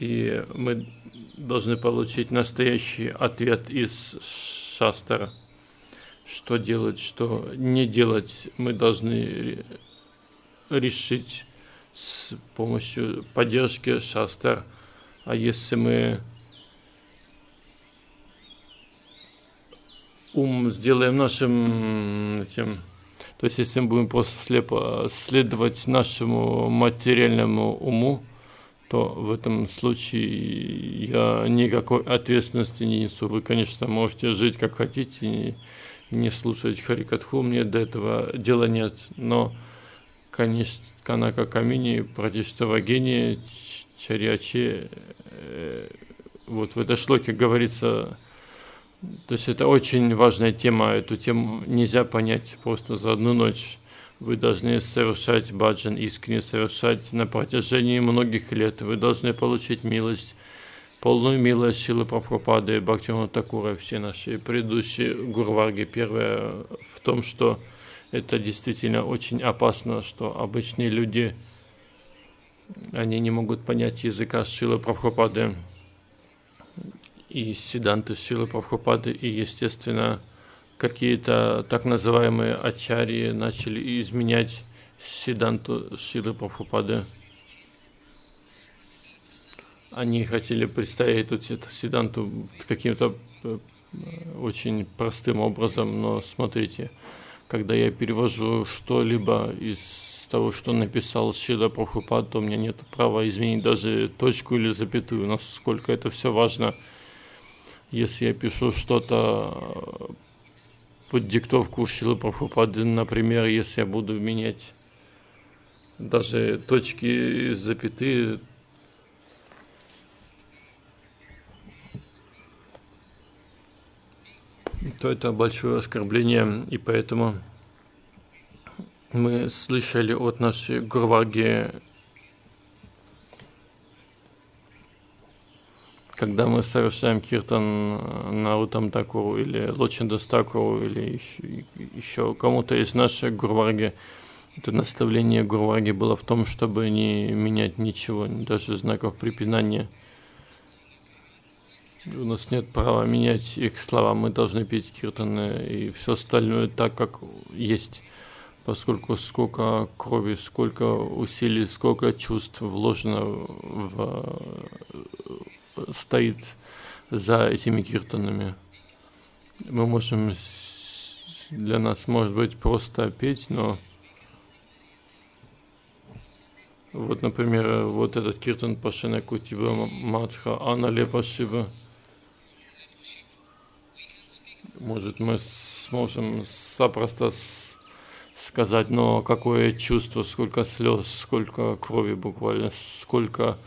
И мы должны получить настоящий ответ из шастра. Что делать, что не делать, мы должны решить с помощью поддержки шастр. А если мы ум сделаем нашим этим, то есть если мы будем просто слепо следовать нашему материальному уму, то в этом случае я никакой ответственности не несу. Вы, конечно, можете жить как хотите, не слушать Хари Катху, мне до этого дела нет. Но, конечно, Канака Камини, Пратиштавагини, Чариачи, э, вот в этой шлоке говорится, то есть это очень важная тема, эту тему нельзя понять просто за одну ночь. Вы должны совершать баджан, искренне совершать на протяжении многих лет. Вы должны получить милость, полную милость Шрилы Прабхупады, Бхактивинода Тхакура, все наши предыдущие гурварги. Первое в том, что это действительно очень опасно, что обычные люди, они не могут понять языка Шрилы Прабхупады и Сиддханты Шрилы Прабхупады, и, естественно, какие-то так называемые ачарьи начали изменять Сиддханту Шрилы Прабхупады. Они хотели представить эту Сиддханту каким-то очень простым образом, но смотрите, когда я перевожу что-либо из того, что написал Шрила Прабхупад, то у меня нет права изменить даже точку или запятую, насколько это все важно. Если я пишу что-то под диктовку Шрилы Прабхупады, например, если я буду менять даже точки, запятые, то это большое оскорбление, и поэтому мы слышали от нашей Гурваги, когда мы совершаем киртан Нарутам Такуру или Лочинда Стакуру или еще, еще кому-то из нашей Гурваги, это наставление Гурваги было в том, чтобы не менять ничего, даже знаков препинания. У нас нет права менять их слова, мы должны петь киртаны и все остальное так, как есть, поскольку сколько крови, сколько усилий, сколько чувств вложено, в... стоит за этими киртанами. Мы можем, для нас может быть просто петь, но вот, например, вот этот киртан Пашена Кутиба Матха Аналепа Шива. Может, мы сможем запросто сказать, но какое чувство, сколько слез, сколько крови буквально, сколько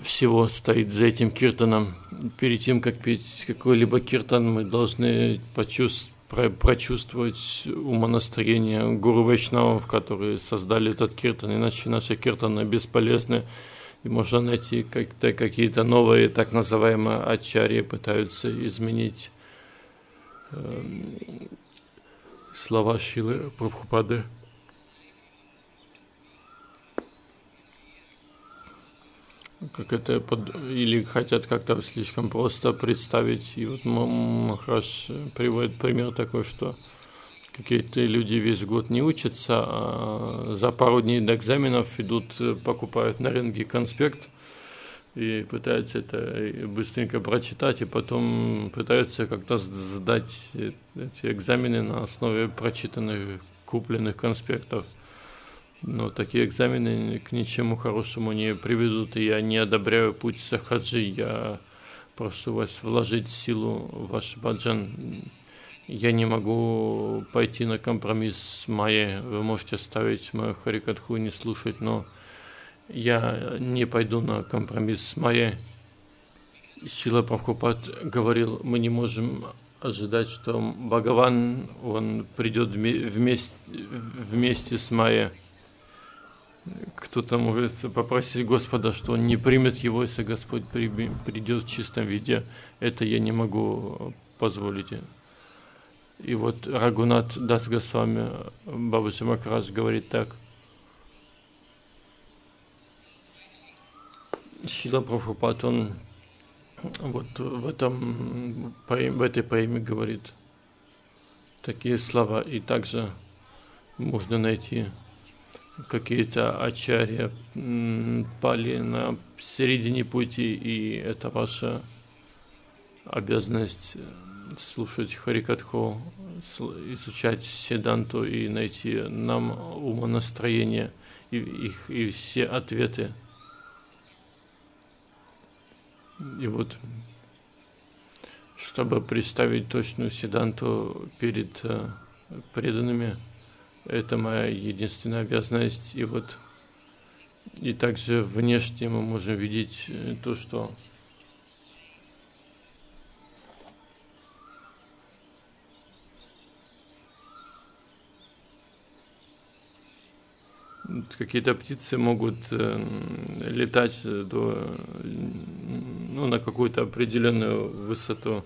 всего стоит за этим киртаном. Перед тем, как петь какой-либо киртан, мы должны прочувствовать умонастроение гуру вайшнавов, которые создали этот киртан, иначе наши киртаны бесполезны. И можно найти какие-то новые, так называемые ачарьи, пытаются изменить слова Шрилы Прабхупады. Как это под... Или хотят как-то слишком просто представить. И вот Махараш приводит пример такой, что какие-то люди весь год не учатся, а за пару дней до экзаменов идут, покупают на рынке конспект и пытаются это быстренько прочитать, и потом пытаются как-то сдать эти экзамены на основе прочитанных, купленных конспектов. Но такие экзамены к ничему хорошему не приведут, и я не одобряю путь сахаджи. Я прошу вас вложить силу в ваш баджан. Я не могу пойти на компромисс с Майей. Вы можете ставить мою харикатху и не слушать, но я не пойду на компромисс с Майей. Шрила Прабхупад говорил, мы не можем ожидать, что Бхагаван, он придет вместе, вместе с Майей. Кто-то может попросить Господа, что он не примет его, если Господь придет в чистом виде. Это я не могу позволить. И вот Рагунат Дас Госвами Бабаджи Махарадж говорит так. Шрила Прабхупад, он вот в, этом, в этой поэме говорит такие слова. И также можно найти какие-то ачарьи пали на середине пути, и это ваша обязанность слушать харикатху, изучать Сиддханту и найти нам умонастроение и, их, и все ответы. И вот, чтобы представить точную Сиддханту перед преданными, это моя единственная обязанность. И вот, и также внешне мы можем видеть то, что какие-то птицы могут летать до, ну, на какую-то определенную высоту.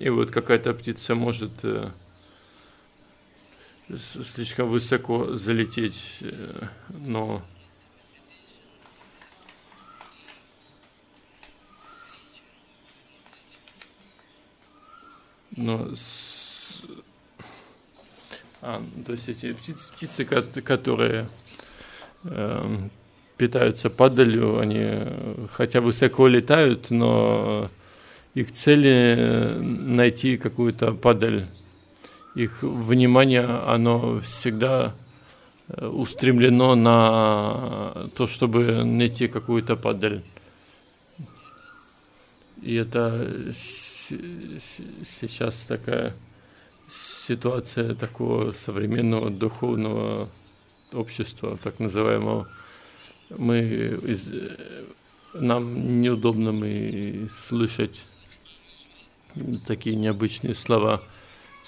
И вот какая-то птица может слишком высоко залететь, но... Но с... а, то есть эти птицы, птицы которые э, питаются падалью, они хотя высоко летают, но их цели найти какую-то падаль. Их внимание, оно всегда устремлено на то, чтобы найти какую-то падаль. И это сейчас такая ситуация такого современного духовного общества, так называемого. Мы из, нам неудобно мы слышать такие необычные слова.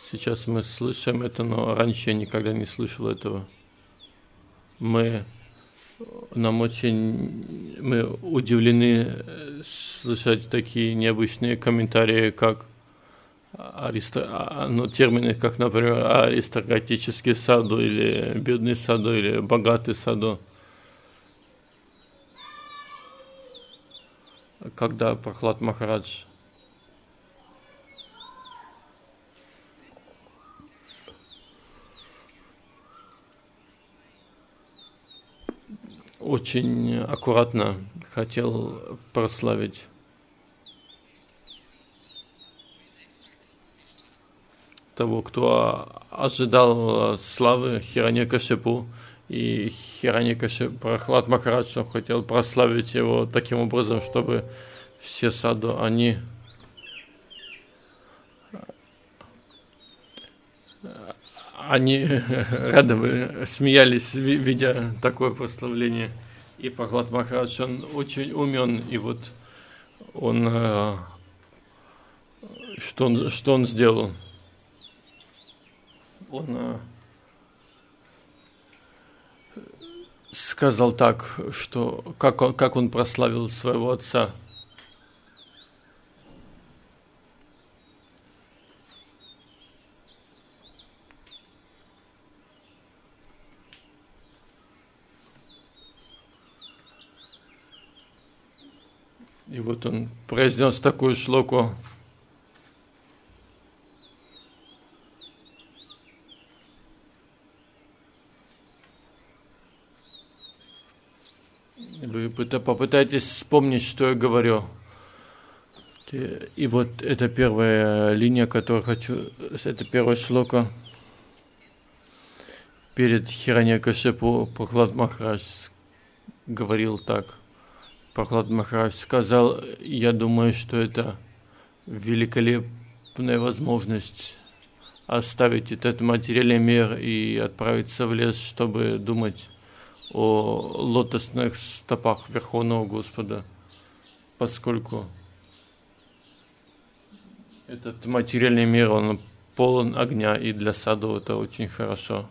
Сейчас мы слышим это, но раньше я никогда не слышал этого. Мы, нам очень, мы удивлены слышать такие необычные комментарии, как аристо, ну, термины, как, например, аристократический саду, или бедный саду, или богатый саду. Когда Прахлад Махарадж очень аккуратно хотел прославить того, кто ожидал славы Хираньякашипу, и Хираньякашипу, Прахлад Махарадж, он хотел прославить его таким образом, чтобы все саду, они Они рады бы смеялись, видя такое прославление. И Прахлад Махарадж, он очень умен. И вот он, что он, что он сделал? Он сказал так, что как он, как он прославил своего отца. И вот он произнес такую шлоку. Вы попытайтесь вспомнить, что я говорю. И вот это первая линия, которую хочу, это первая шлока. Перед Хираньякашипу Прахлад Махарадж говорил так. Прахлад Махарадж сказал, я думаю, что это великолепная возможность оставить этот материальный мир и отправиться в лес, чтобы думать о лотосных стопах Верховного Господа, поскольку этот материальный мир, он полон огня, и для саду это очень хорошо.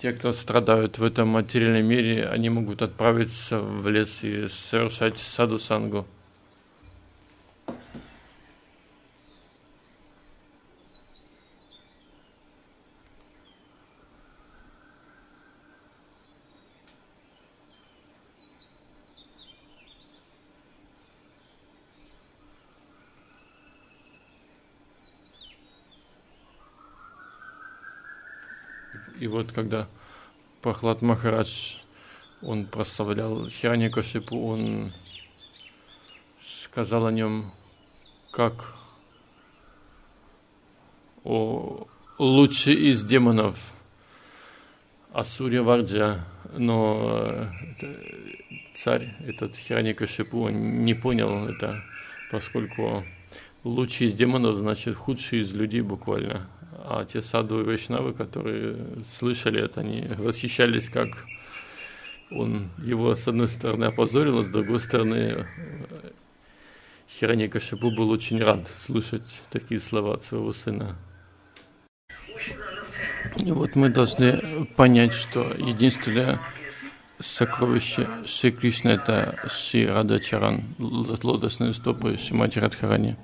Те, кто страдают в этом материальном мире, они могут отправиться в лес и совершать саду-сангу. И вот когда Прахлад Махарадж, он прославлял Хираньякашипу, он сказал о нем как о лучший из демонов, Асурья Варджа. Но царь, этот Хираньякашипу, он не понял это, поскольку лучший из демонов значит худший из людей буквально. А те саду и вайшнавы, которые слышали это, они восхищались, как он его, с одной стороны, опозорил, а с другой стороны, Хираньякашипу был очень рад слышать такие слова от своего сына. И вот мы должны понять, что единственное сокровище Шри Кришны — это Шри Радхачаран, лотосные стопы Шримати Радхарани.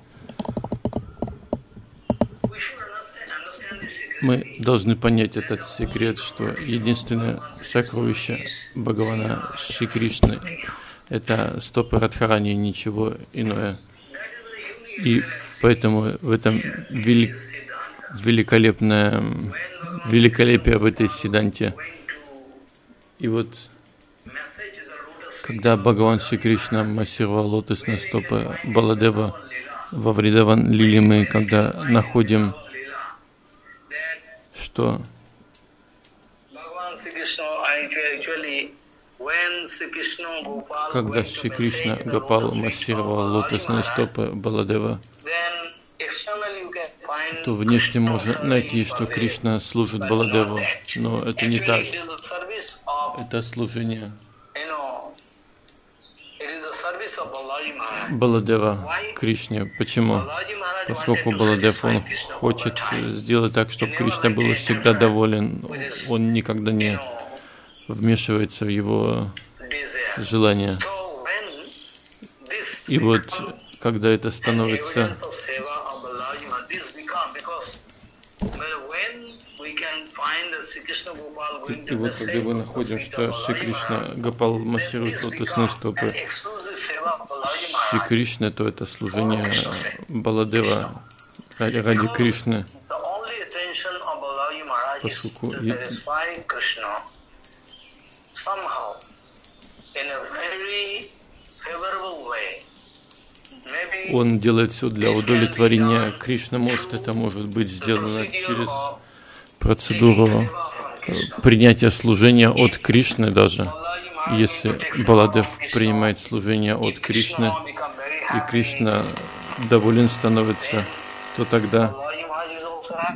Мы должны понять этот секрет, что единственное сокровище Бхагавана Шри Кришны — это стопы Радхарани, ничего иное. И поэтому в этом велик, великолепное великолепие в этой сиданте. И вот когда Бхагаван Шри Кришна массировал лотосные стопы Баладева во Вриндаван Лили, мы когда находим, что когда Шри Кришна Гопал массировал лотосные стопы Баладева, то внешне можно найти, что Кришна служит Баладеву, но это не так. Это служение Баладева Кришне. Почему? Поскольку Баладев, он хочет сделать так, чтобы Кришна был всегда доволен. Он никогда не вмешивается в его желания. И вот, когда это становится... И, и вот когда мы находим, что Шри Кришна Гопал массирует лотосные стопы Шри Кришны, то это служение Баладева ради, ради Кришны. Поскольку он делает все для удовлетворения Кришны, может, это может быть сделано через процедуру принятия служения от Кришны даже. Если Баладев принимает служение от Кришны, и Кришна доволен становится, то тогда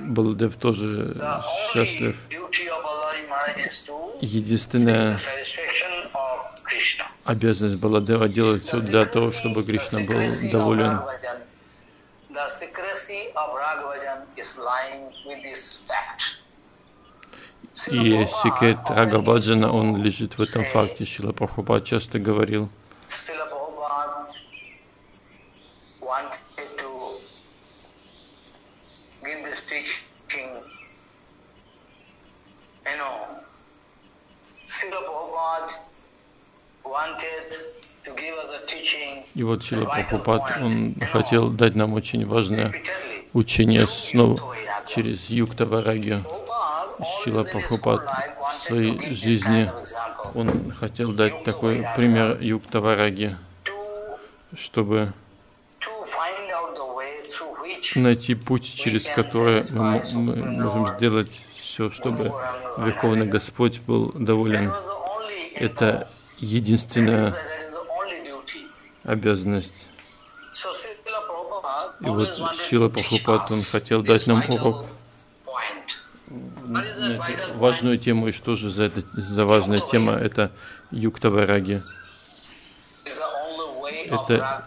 Баладев тоже счастлив. Единственная обязанность Баладева делать все для того, чтобы Кришна был доволен. И секрет Рага-баджана, он лежит в этом факте. Шрила Прабхупад часто говорил, и вот Шрила Прабхупад, он хотел дать нам очень важное учение снова через Юкта-варагью. Шрила Прабхупад в своей жизни, он хотел дать такой пример Юктавараги, чтобы найти путь, через который мы, мы можем сделать все, чтобы Верховный Господь был доволен. Это единственная обязанность. И вот Шрила Прабхупад, он хотел дать нам урок, важную тему. И что же за, это, за важная тема? Это Юктавараги. Это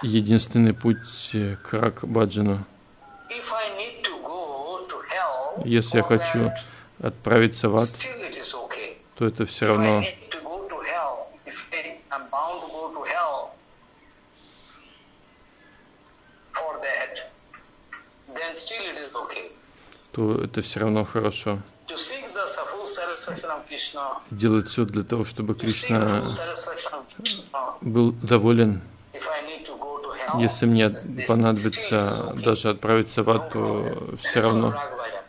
единственный путь к Раг-баджану. Если я хочу отправиться в ад, то это все равно. То это все равно хорошо. Делать все для того, чтобы Кришна был доволен. Если мне понадобится даже отправиться в ад, то все равно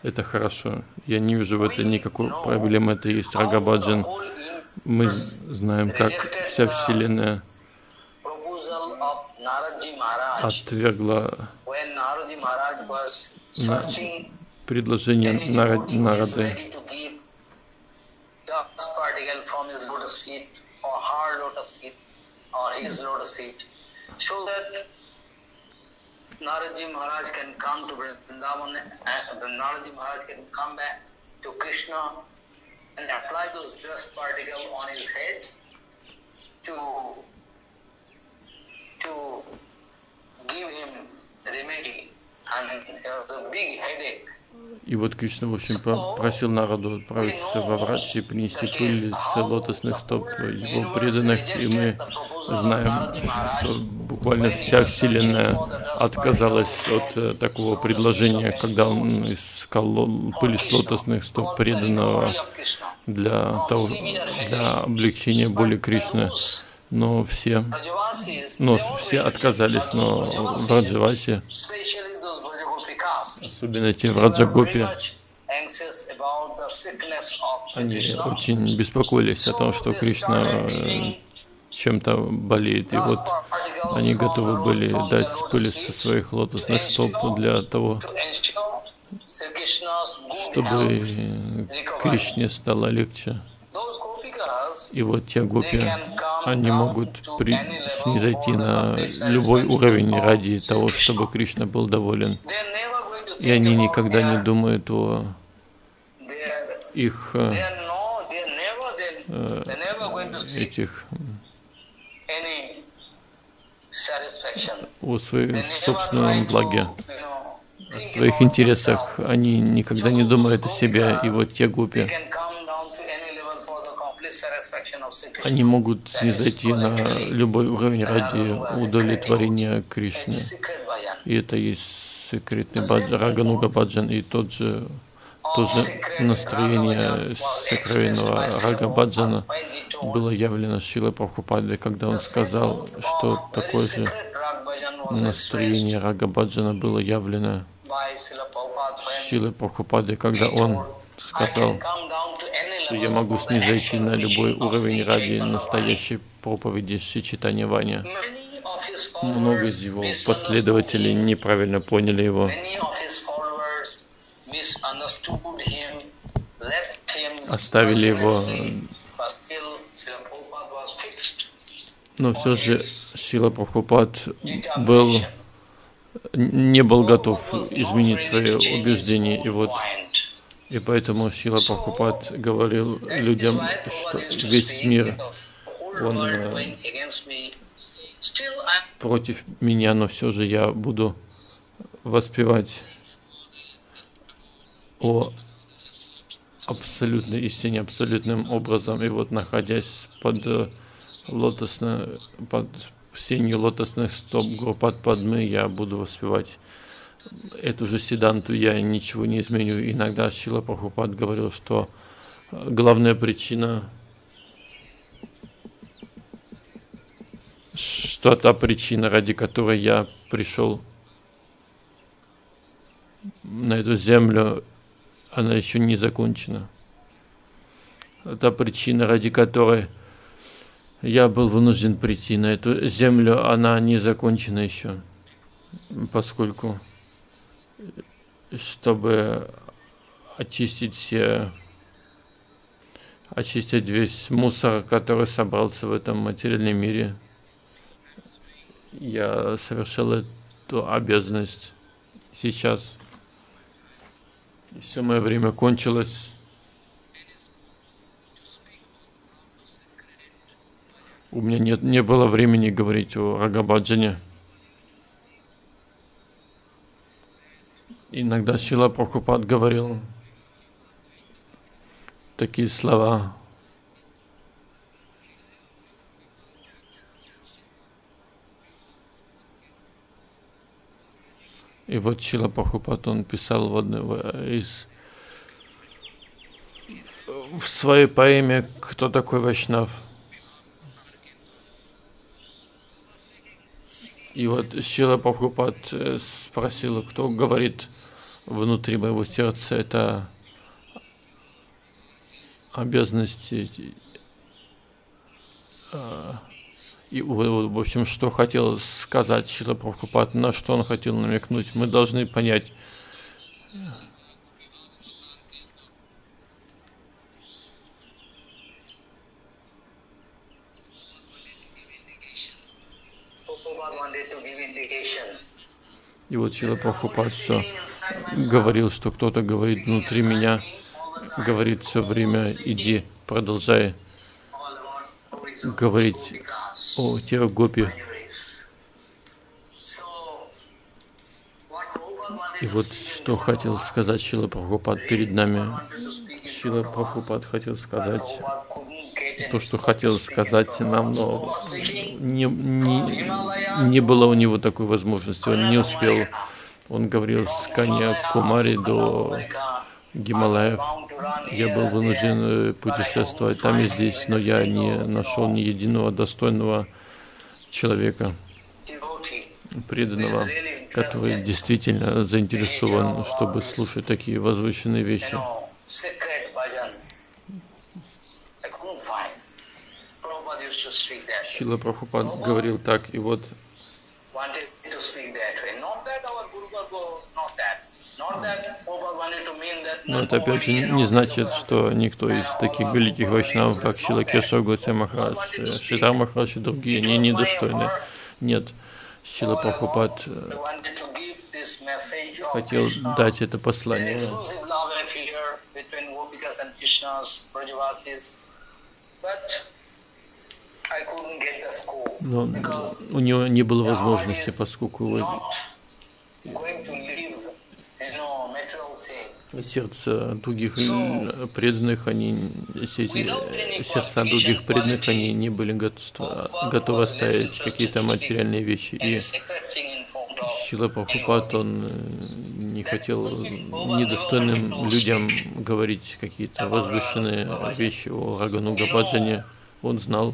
это хорошо. Я не вижу в этом никакой проблемы. Это есть Рага-баджан. Мы знаем, как вся Вселенная отвергла на предложение Нарады. И вот Кришна, в общем, просил народу отправиться во Врадж и принести пыль с лотосных стоп его преданных. И мы знаем, что буквально вся Вселенная отказалась от такого предложения, когда он искал пыль с лотосных стоп преданного для, того, для облегчения боли Кришны. но все, но все отказались, но в Раджавасе, особенно те в Раджагопе, они очень беспокоились о том, что Кришна чем-то болеет, и вот они готовы были дать пыль со своих лотосных стоп для того, чтобы Кришне стало легче. И вот те гопи, они могут при... снизойти на любой уровень ради того, чтобы Кришна был доволен. И они никогда не думают о их э, этих... о своем собственном благе, о своих интересах. Они никогда не думают о себе. И вот те гопи, они могут снизойти на любой уровень ради удовлетворения Кришны. И это есть секретный баджан, Рагануга баджан, и тот же, то же настроение сокровенного рага баджана было явлено Шрилой Прабхупадой, когда он сказал, что такое же настроение рага баджана было явлено Шрилой Прабхупадой, когда он сказал, что я могу снизойти на любой уровень ради настоящей проповеди Шри Чайтанья Вани. Много из его последователей неправильно поняли его. Оставили его. Но все же Шрила Прабхупад был, не был готов изменить свои убеждения. И вот и поэтому Шрила Прабхупад говорил людям, что весь мир, он против меня, но все же я буду воспевать о абсолютной истине, абсолютным образом. И вот, находясь под лотосной, под сенью лотосных стоп Гурупад Падмы, я буду воспевать эту же Сиданту, я ничего не изменю. Иногда Шрила Прабхупад говорил, что главная причина, что та причина, ради которой я пришел на эту землю, она еще не закончена. Та причина, ради которой я был вынужден прийти на эту землю, она не закончена еще, поскольку чтобы очистить все, очистить весь мусор, который собрался в этом материальном мире, я совершил эту обязанность сейчас. И все мое время кончилось. У меня нет, не было времени говорить о Рагабаджане. Иногда Шрила Прабхупад говорил такие слова. И вот Шрила Прабхупад, он писал в одной из в своей поэме «Кто такой Вайшнав?». И вот Шрила Прабхупад спросил, кто говорит внутри моего сердца, это обязанности. И, в общем, что хотел сказать Шрила Прабхупад, на что он хотел намекнуть, мы должны понять. И вот Шрила Прабхупад все говорил, что кто-то говорит внутри меня, говорит все время, иди, продолжай говорить о тех гопи. И вот что хотел сказать Шрила Прабхупад перед нами. Шрила Прабхупад хотел сказать то, что хотел сказать нам, но не, не, не было у него такой возможности, он не успел. Он говорил с Каньякумари до Гималаев. Я был вынужден путешествовать там и здесь, но я не нашел ни единого достойного человека, преданного, который действительно заинтересован, чтобы слушать такие возвышенные вещи. Шрила Прабхупад говорил так, и вот но это опять же не значит, что никто из таких великих вайшнавов, как Шрила Кешава Госвами Махарадж, Шрила Махарадж и другие, они недостойны. Нет, Шрила Прабхупад хотел дать это послание. Но у него не было возможности, поскольку его сердца других преданных, они, сердца других преданных, они не были готовы, готовы оставить какие-то материальные вещи. И Шрила Прабхупад, он не хотел недостойным людям говорить какие-то возвышенные вещи о Рагануга Баджане. Он знал.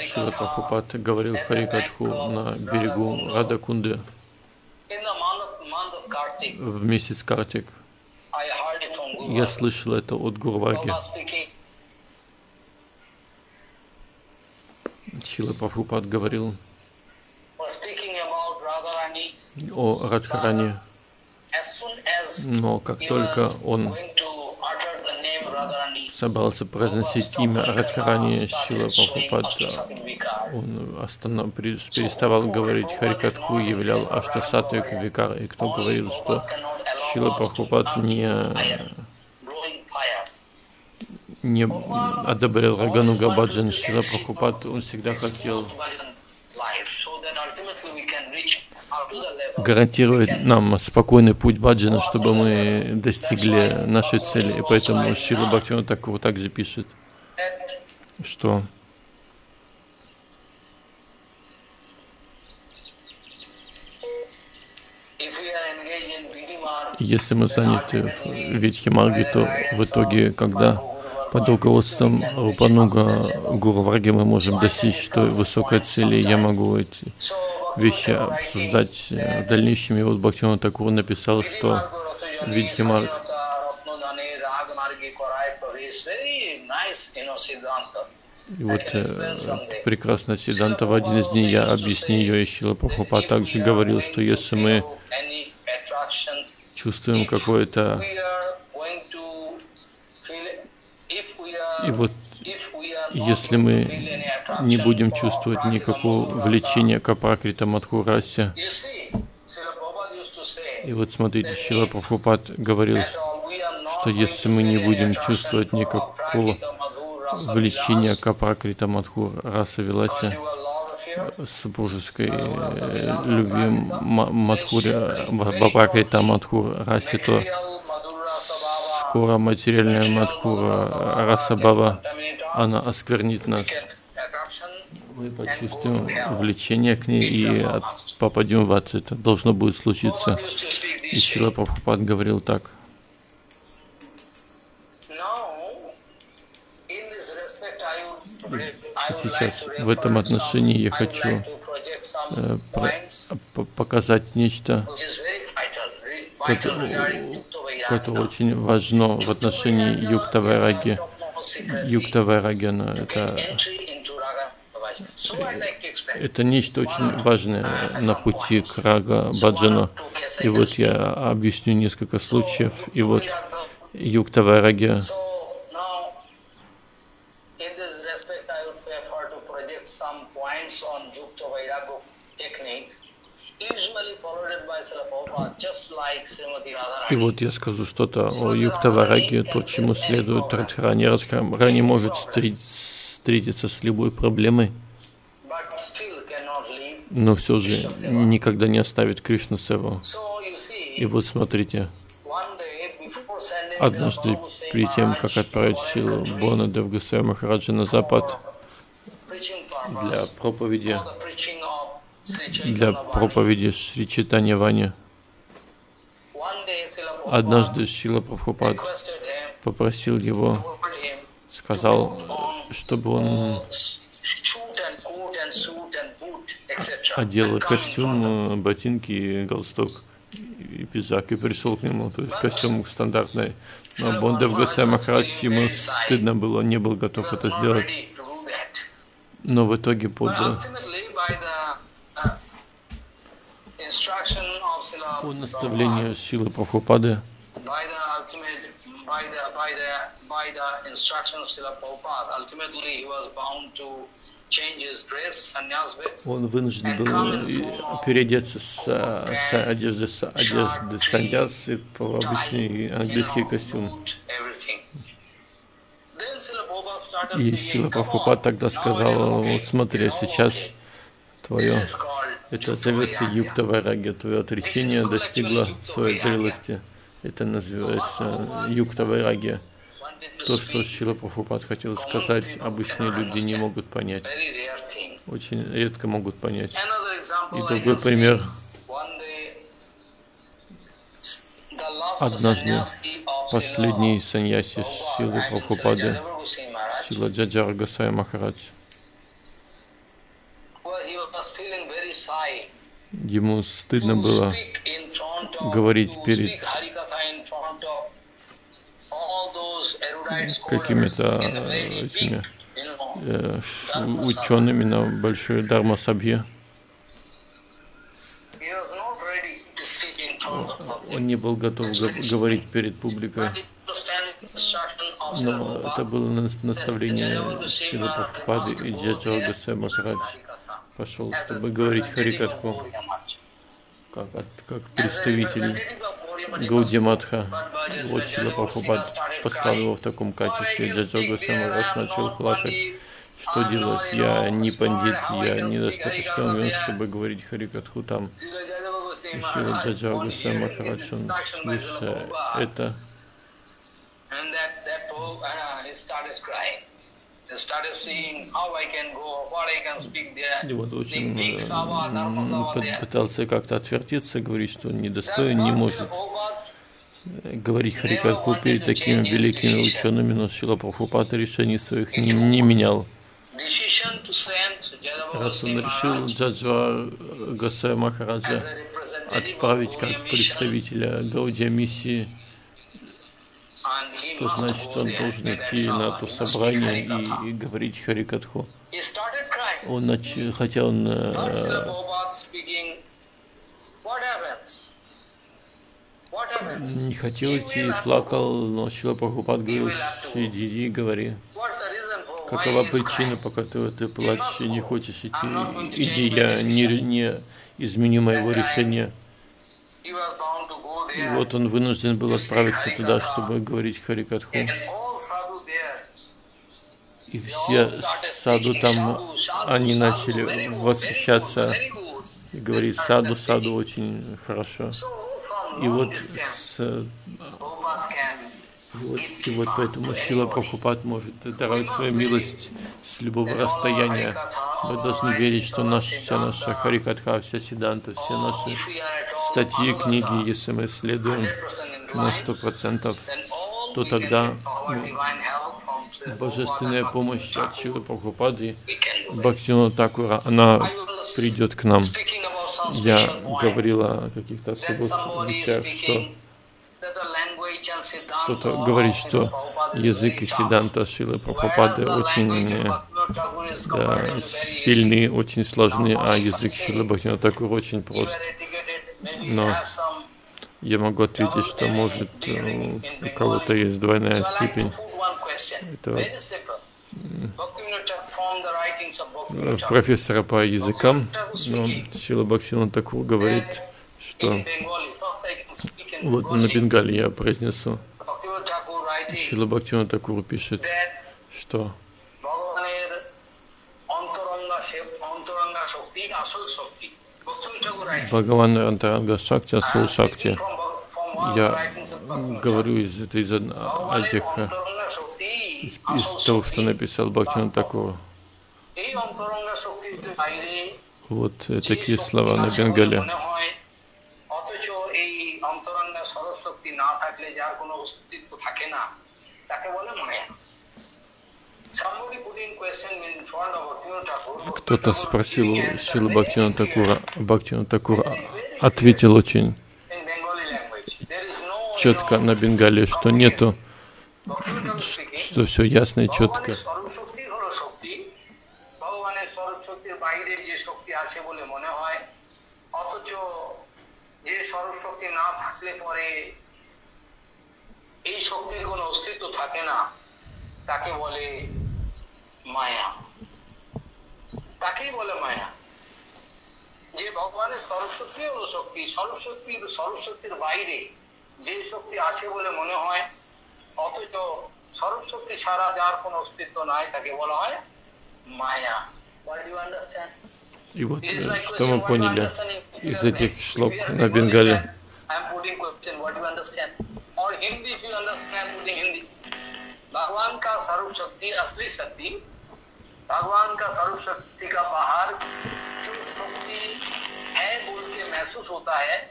Шрила Прабхупад говорил в Хари Катху на берегу Радакунды в месяц Картик. Я слышал это от Гурваги. Шрила Прабхупад говорил о Радхарани, но как только он собрался произносить имя Радхарани, Шрила Прабхупад, он останов... переставал говорить Харикатху, являл Аштасатвик Викар. И кто говорил, что Шрила Прабхупад не... не одобрил Рагануга Баджан, Шрила Прабхупад, он всегда хотел гарантирует нам спокойный путь баджана, чтобы мы достигли нашей цели. И поэтому Шрила Бхактивинод Тхакур также пишет, что если мы заняты в Видхимарге, то в итоге, когда под руководством Рупануга Гуру Варги, мы можем достичь той высокой цели. Я могу эти вещи обсуждать в дальнейшем. И вот Бхактивинод Тхакур написал, что Видхимарг и вот э, прекрасная Сиддханта. В один из дней я объясню ее, и Шрила Прабхупад также говорил, что если мы чувствуем какое-то... И вот если мы не будем чувствовать никакого влечения к Апракрита Мадхурасе. И вот смотрите, Шрила Прабхупад говорил, что если мы не будем чувствовать никакого влечения к Апракрита Мадхураса Виласе, супружеской любви Мадхура, Апракрита Мадхурасе, то скоро материальная Мадхура Расабава, она осквернит нас. Мы почувствуем влечение к ней и попадем в ад. Это должно будет случиться. И Шрила Прабхупад говорил так. И сейчас в этом отношении я хочу э, про- показать нечто, которое, которое очень важно в отношении Юкта Вайраги. Юкта Вайраги, это, это нечто очень важное на пути к Рага Баджану. И вот я объясню несколько случаев. И вот Юкта Вайраги. И вот я скажу что-то о Юкта Вайраги, то, чему следует Радхарани. Радхарани может встретиться с любой проблемой, но все же никогда не оставит Кришну Севу. И вот смотрите, однажды перед тем, как отправить Шрилу Бонадев Госвами Махараджа на запад для проповеди для проповеди Шри Чайтанья Вани. Однажды Шрила Прабхупад попросил его, сказал, чтобы он одел костюм, ботинки, галстук и пиджак и пришел к нему. То есть костюм стандартный. Но Бонда в Госвами Махарадж, ему стыдно было, он не был готов это сделать. Но в итоге под по наставлению Шрилы Прабхупады, он вынужден был переодеться с, с одежды, с одежды саньяс и по обычный английский костюм. И Шрила Прабхупад тогда сказал: вот смотри, сейчас твое, это зовется юкта вайрагья, твое отречение достигло своей зрелости. Это называется юкта вайрагья. То, что Шрила Прабхупад хотел сказать, обычные люди не могут понять. Очень редко могут понять. И другой пример. Однажды последний саньяси Шрилы Прабхупады, Шрила Джаджара Госвами Махарадж, ему стыдно было говорить перед какими-то этими э, учеными на большой дарма-сабье. Он не был готов говорить перед публикой, но это было наставление Шрилы Прабхупады, и Джаджара Госвами Махарадж пошел, чтобы говорить Хари Катху как, как представитель Гаудия Матха. Вот Шрила Прабхупад послал его в таком качестве. Джаджара Госвами Махарадж начал плакать. Что делать? Я не пандит, я недостаточно умен, чтобы говорить Хари Катху там. И Шрила Джаджара Госвами Махарадж, он, слыша это, и вот очень пытался как-то отвертиться, говорить, что он недостоин, не может говорить Хари Катху перед такими великими учеными, но Шрила Прабхупад решений своих не, не менял. Раз он решил Джаджара Госвами Махараджа отправить как представителя Гаудия миссии, то значит, он должен идти на то собрание и, и говорить Хари Катху. Он нач... Хотя он э... не хотел идти, плакал, но Шрила Прабхупад говорил: иди и говори. Какова причина, по которой ты плачешь и не хочешь идти? Иди, я не, не изменю моего решения. И вот он вынужден был отправиться туда, чтобы говорить Хари Катху. И все саду там, они начали восхищаться и говорить: саду, саду, очень хорошо. И вот, с, вот, и вот поэтому Шрила Прабхупад может даровать свою милость с любого расстояния. Мы должны верить, что наша, вся наша Хари Катха, вся Сиддханта, все наши статьи, книги, если мы следуем на сто процентов, то тогда божественная помощь от Шрилы Прабхупады Бхактивинода Тхакура, она придет к нам. Я говорил о каких-то особых вещах, что кто-то говорит, что язык и Сиддханта Шрилы Прабхупады очень да, сильные, очень сложные, а язык Шрилы Бхактивинода Тхакура очень прост. Но я могу ответить, что может у кого-то есть двойная степень этого. Профессора по языкам, но Шрила Бхактивинода Тхакур говорит, что вот на бенгале я произнесу. Шрила Бхактивинода Тхакур пишет, что Бхагаван Антаранга Шакти, Асул Шакти. Я говорю из, это из, этих, из, из того, что написал Бхактивинода Тхакур. Вот такие слова на бенгале. Кто-то спросил у Шрилы Бхактивинода Тхакура. Бхактивинод Тхакур ответил очень четко на бенгале, что нету, что все ясно и четко. И вот что мы поняли из этих слов на бенгале. भगवान का सर्व शक्ति असली शक्ति है, भगवान का सर्व शक्ति का बाहर जो शक्ति है बोल के महसूस होता है,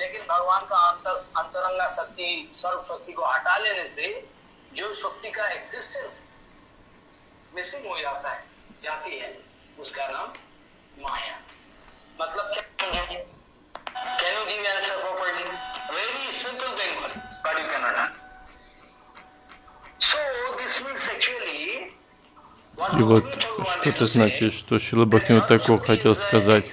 लेकिन भगवान का अंतर अंतरंगा शक्ति सर्व शक्ति को हटा लेने से जो शक्ति का एग्जिस्टेंस मिसिंग हो जाता है, जाती है, उसका नाम माया. मतलब क्या है? Can you give answer properly? Very simple Bengali, but you cannot answer. So this means actually. И вот что это значит, что Шрила Бхактивинод Тхакур хотел сказать: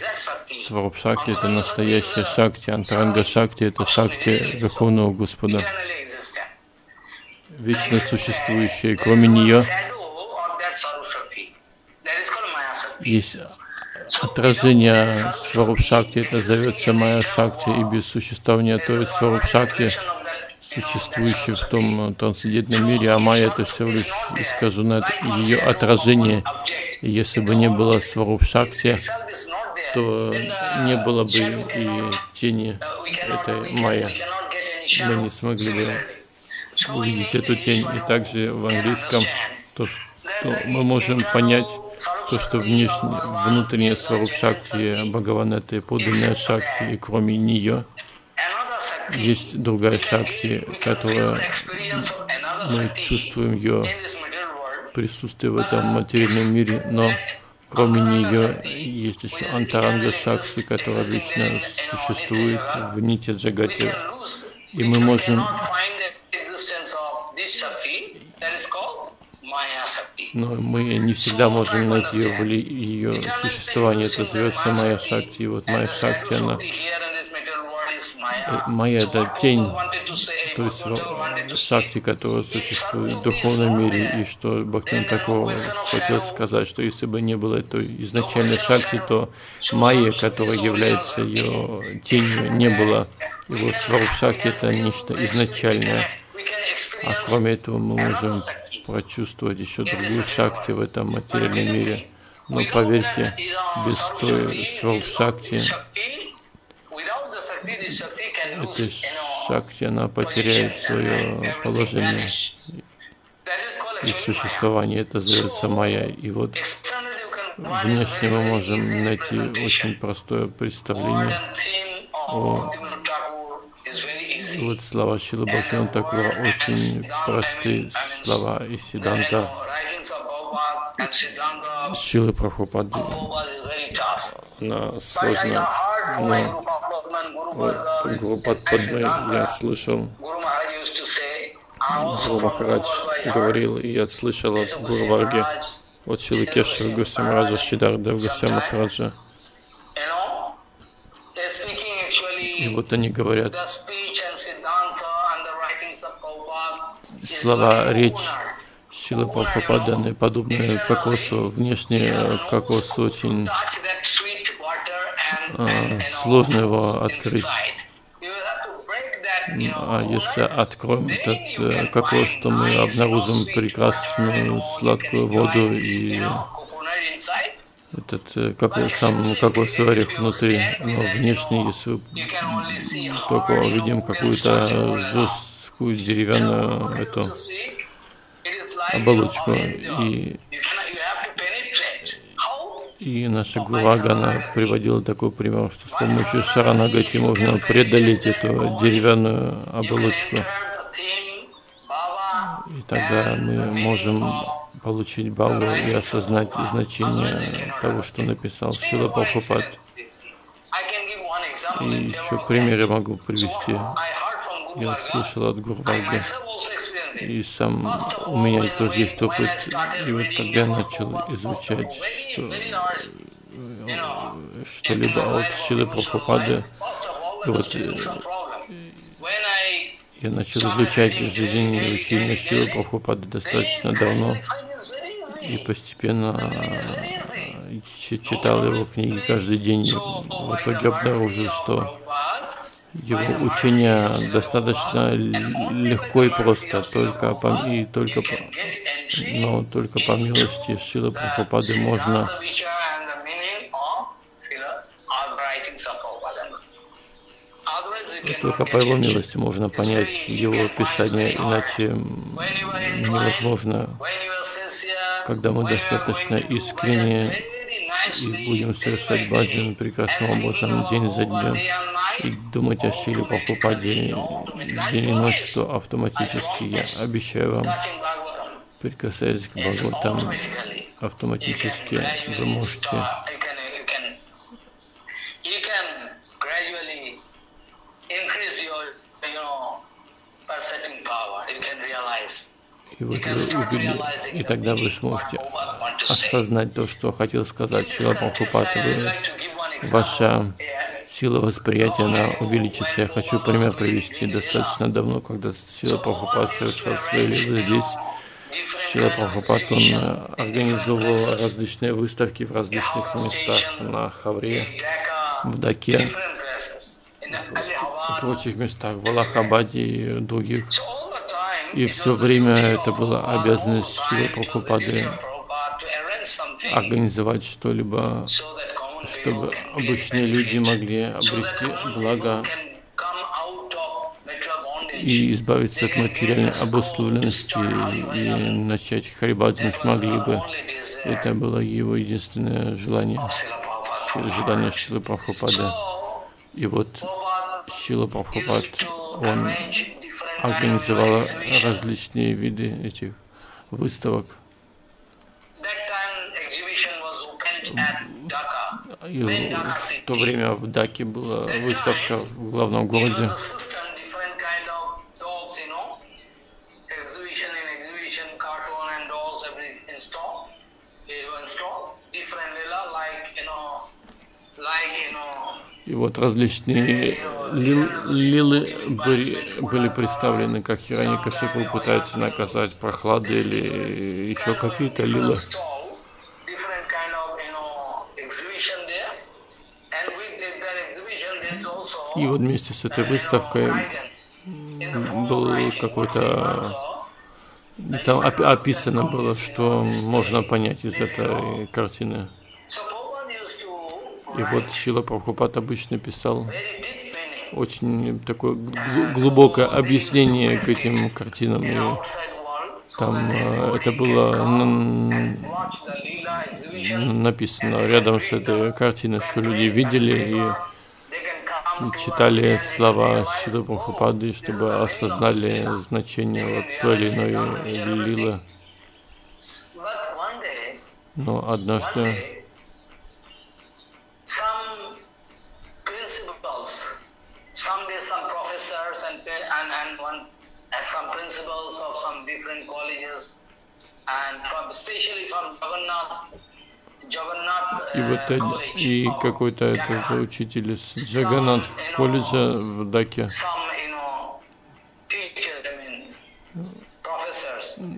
Сваруб Шакти — это настоящая Шакти, Антаранга Шакти — это Шакти Верховного Господа, вечно существующая, и кроме нее есть отражение Сваруб Шакти, это зовется Майя Шакти, и без существования, то есть Сваруб Шакти, существующий в том трансцендентном мире, а майя — это всего лишь искаженное ее отражение. И если бы не было Сваруб Шакти, то не было бы и тени этой майя. Мы не смогли бы увидеть эту тень. И также в английском то, что мы можем понять, то, что внешне, внутреннее Сваруб Шакти Бхагавана — это и подлинная Шакти, и кроме нее есть другая Шакти, которая мы чувствуем ее присутствие в этом материальном мире, но кроме нее есть еще Антаранга Шакти, которая вечно существует в нити Джагати. И мы можем, но мы не всегда можем найти ее существование, это зовется Майя Шакти. И вот Майя Шакти, она Майя — это тень, то есть Шакти, которая существует в духовном мире. И что Бхактивинод Тхакур хотел сказать, что если бы не было той изначальной Шакти, то Майя, которая является ее тенью, не было. И вот Сваруб Шакти — это нечто изначальное. А кроме этого мы можем прочувствовать еще другую Шакти в этом материальном мире. Но поверьте, без той Сваруб Шакти, эта Шакти, она потеряет свое положение и существование, это зовется майя. И вот внешне мы можем найти очень простое представление о... И вот слова Шрилы Бхактивинода Тхакура очень простые слова из Сиддханта Шрилы Прабхупады. Она сложна, но Гуру Падме я слышал, Гуру Махарадж говорил, и я слышал от Гуру Варги, от Шрилы Кешава Госвами Махараджа, Шридхар Дев Госвами Махараджа. И вот они говорят, слова, речь Шрилы Прабхупады, они подобны кокосу, внешне кокос очень... Сложно его открыть. если откроем этот кокос, то мы обнаружим прекрасную сладкую воду и этот кокос, сам кокосовый орех внутри, но внешне, если только увидим какую-то жесткую деревянную эту оболочку, и И наша Гулагана приводила такой пример, что с помощью шаранагати можно преодолеть эту деревянную оболочку. И тогда мы можем получить баллы и осознать значение того, что написал Шрила Прабхупад. И еще примеры могу привести. Я слышал от Гурварги. И сам у меня тоже есть опыт, и вот когда я начал изучать что, что-либо от Шрилы Прабхупады, вот, я начал изучать жизнь и учение Шрилы Прабхупады достаточно давно, и постепенно читал его книги каждый день, и в итоге обнаружил, что его учение достаточно легко и просто, только по, и только по, но только по милости Шрилы Прабхупады можно только по его милости можно понять его писание, иначе невозможно, когда мы достаточно искренне и будем совершать баджан прекрасным образом день за днем и думать о Шриле Прабхупаде день и ночь, то автоматически, я обещаю вам, прикасаясь к Бхагаватам, автоматически вы можете И, вот вы, и тогда вы сможете осознать то, что хотел сказать Шрила Прабхупад. Ваша сила восприятия, она увеличится. Я хочу пример привести. Достаточно давно, когда Шрила Прабхупад совершал свои лилы здесь, Шрила Прабхупад, он организовывал различные выставки в различных местах, на Хавре, в Даке, в прочих местах, в Аллахабаде и других. И все время это была обязанность Шрилы Прабхупады организовать что-либо, чтобы обычные люди могли обрести благо и избавиться от материальной обусловленности, и, и начать харибаджан смогли бы. Это было его единственное желание, желание Шрилы Прабхупады. И вот Шрила Прабхупад, он организовала различные виды этих выставок. И в то время в Даке была выставка в главном городе. И вот различные лил, лилы были, были представлены, как Хираньякашипу пытаются наказать прохлады или еще какие-то лилы. И вот вместе с этой выставкой был какой-то... Там описано было, что можно понять из этой картины. И вот Шрила Прабхупад обычно писал очень такое глубокое объяснение к этим картинам. И там это было написано рядом с этой картиной, что люди видели и читали слова Шрилы Прабхупады, чтобы осознали значение вот той или иной лилы. Но однажды И вот и какой-то учитель из Джаганнатх колледжа в Даке,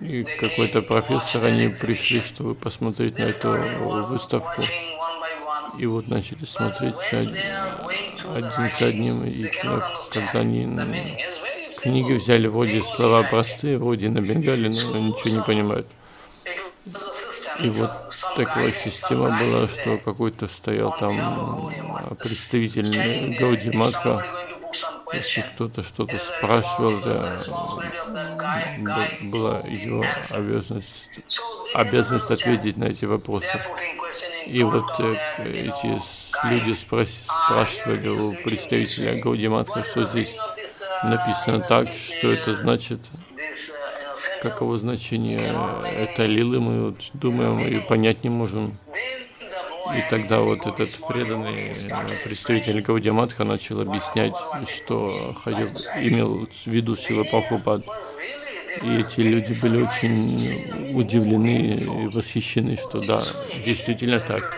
и какой-то профессор, они пришли, чтобы посмотреть на эту выставку. И вот начали смотреть один за одним, и когда они книги взяли вроде слова простые, вроде на бенгале, но ничего не понимают. И вот такая система была, что какой-то стоял там представитель Гауди Матха. Если кто-то что-то спрашивал, да, была его обязанность, обязанность ответить на эти вопросы. И вот эти люди спрашивали у представителя Гауди Матха, что здесь написано так, что это значит, каково значение этой лилы, мы вот думаем и понять не можем. И тогда вот этот преданный представитель Гауди Матха начал объяснять, что хотел, имел в виду Шрила Прабхупад. И эти люди были очень удивлены и восхищены, что да, действительно так.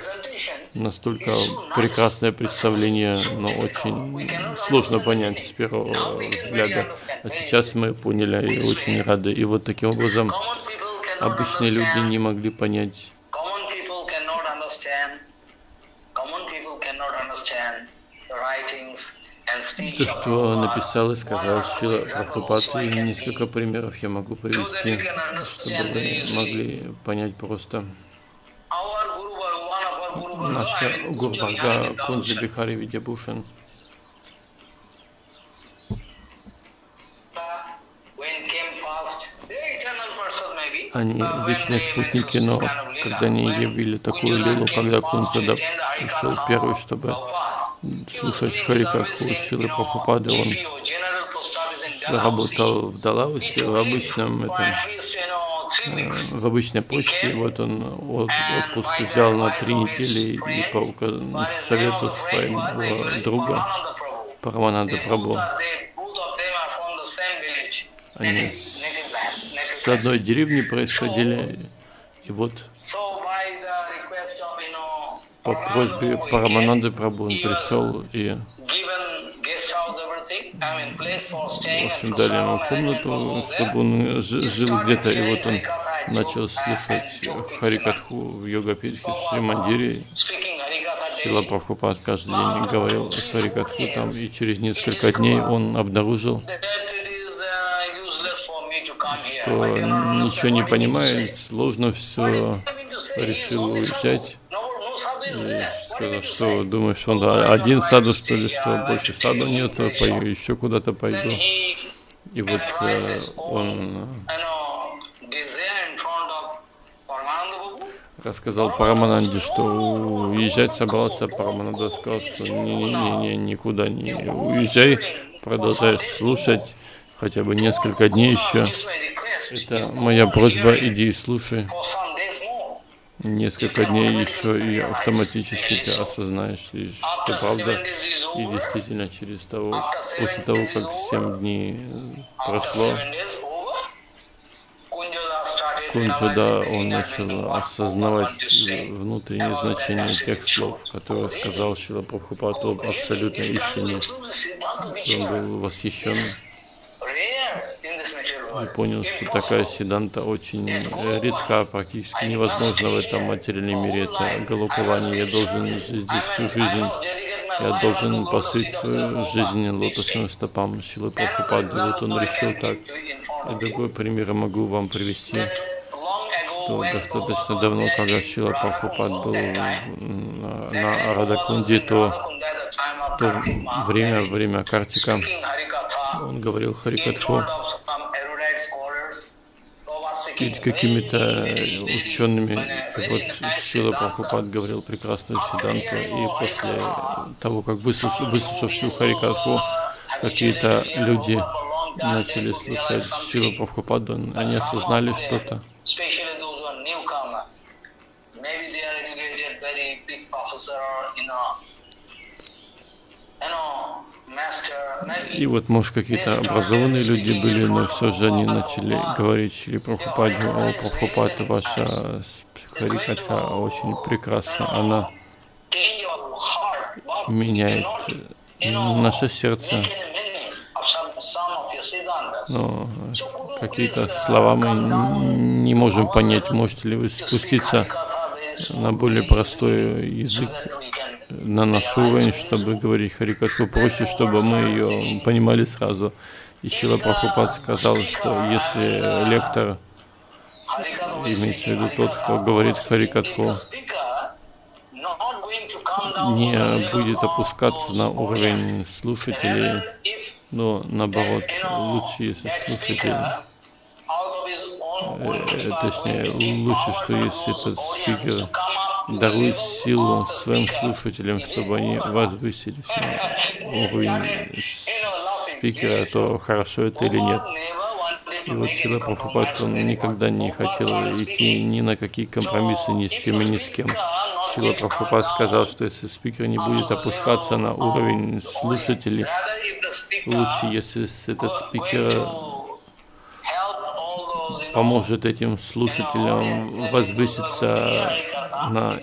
Настолько прекрасное представление, но очень сложно понять с первого взгляда. А сейчас мы поняли и очень рады. И вот таким образом обычные люди не могли понять. То, что написал и сказал Шрила Прабхупад, и несколько примеров я могу привести, чтобы вы могли понять просто. Наша Гурбхарга Кунджи Бихари Видябушин. Они вечные спутники, но когда они явили такую лилу, когда Кунджада пришел первый, чтобы слушать Хари Катху Шрилы Прабхупады, он работал в Далаусе, в обычном этом, в обычной почте. Вот он отпуск взял на три недели и по совету своего друга Парамананда Прабху. Они с одной деревни происходили, и вот по просьбе Парамананды Прабху он пришел и, в общем, дали ему комнату, чтобы он жил где-то, и вот он начал слушать Харикатху в Йога-Пирхе Шри Мандире. Шрила Прабхупад каждый день говорил о Харикатху там, и через несколько дней он обнаружил, что ничего не понимает, сложно все, решил уезжать. И сказал, что думаешь, он один саду, что ли, что больше саду нет, пою, еще куда-то пойду. И вот э, он рассказал Парамананде, что уезжать собрался. Парамананда сказал, что не-не-не, никуда не уезжай, продолжай слушать хотя бы несколько дней еще. Это моя просьба, иди и слушай. Несколько дней еще, и автоматически ты осознаешь, что правда, и действительно через того, после того, как семь дней прошло, Кунджада, он начал осознавать внутреннее значение тех слов, которые сказал Шрила Прабхупад об абсолютной истине. Он был восхищен и понял, что такая сиддханта очень редка, практически невозможна в этом материальном мире. Это галокование. Я должен жить здесь всю жизнь. Я должен посыть свою жизнь лотосным стопам Шрилы Прабхупады. Вот он решил так. И другой пример я могу вам привести, что достаточно давно, когда Шрила Прабхупад был на Радакунде, то в то время, время Картика, он говорил Харикатху перед какими-то учеными. И вот Шрила Прабхупад говорил прекрасную сиддханту, и после того, как выслушав, выслушав всю Харикатху, какие-то люди начали слушать Шрилу Прабхупаду, они осознали что-то. И вот, может, какие-то образованные люди были, но все же они начали говорить Шриле Прабхупаде: о, Прабхупад, ваша Харикатха очень прекрасна, она меняет наше сердце. Но какие-то слова мы не можем понять, можете ли вы спуститься на более простой язык, на наш уровень, чтобы говорить Харикатху проще, чтобы мы ее понимали сразу. И Шрила Прабхупад сказал, что если лектор, имеется в виду тот, кто говорит Хари Катху, не будет опускаться на уровень слушателей, но наоборот, лучше, если слушатель, э, точнее, лучше, что если этот спикер дарует силу своим слушателям, чтобы они возвысились на уровень спикера, то хорошо это или нет. И вот Шрила Прабхупад, он никогда не хотел идти ни на какие компромиссы, ни с чем и ни с кем. Шрила Прабхупад сказал, что если спикер не будет опускаться на уровень слушателей, лучше, если этот спикер поможет этим слушателям возвыситься на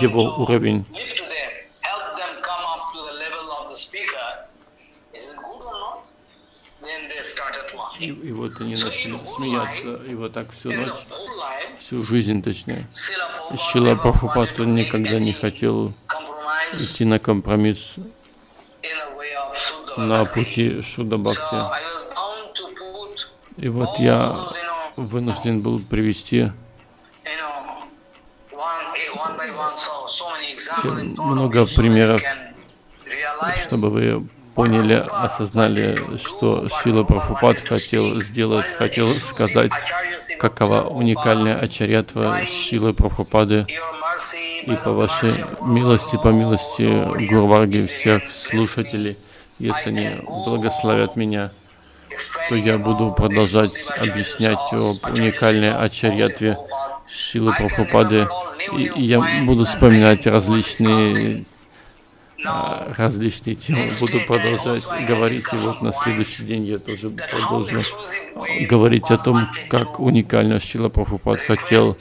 его уровень. И, и вот они начали смеяться, и вот так всю ночь, всю жизнь точнее. Шрила Прабхупад никогда не хотел идти на компромисс на пути Шудда Бхакти. И вот я вынужден был привести много примеров, чтобы вы поняли, осознали, что Шрила Прабхупад хотел сделать, хотел сказать, какова уникальная ачарьятва Шрилы Прабхупады. И по вашей милости, по милости Гурварги, всех слушателей, если они благословят меня, то я буду продолжать объяснять об уникальной ачарьятве Шрилы Прабхупады. И, и я буду вспоминать различные, различные темы, буду продолжать говорить. И вот на следующий день я тоже продолжу говорить о том, как уникально Шрила Прабхупад хотел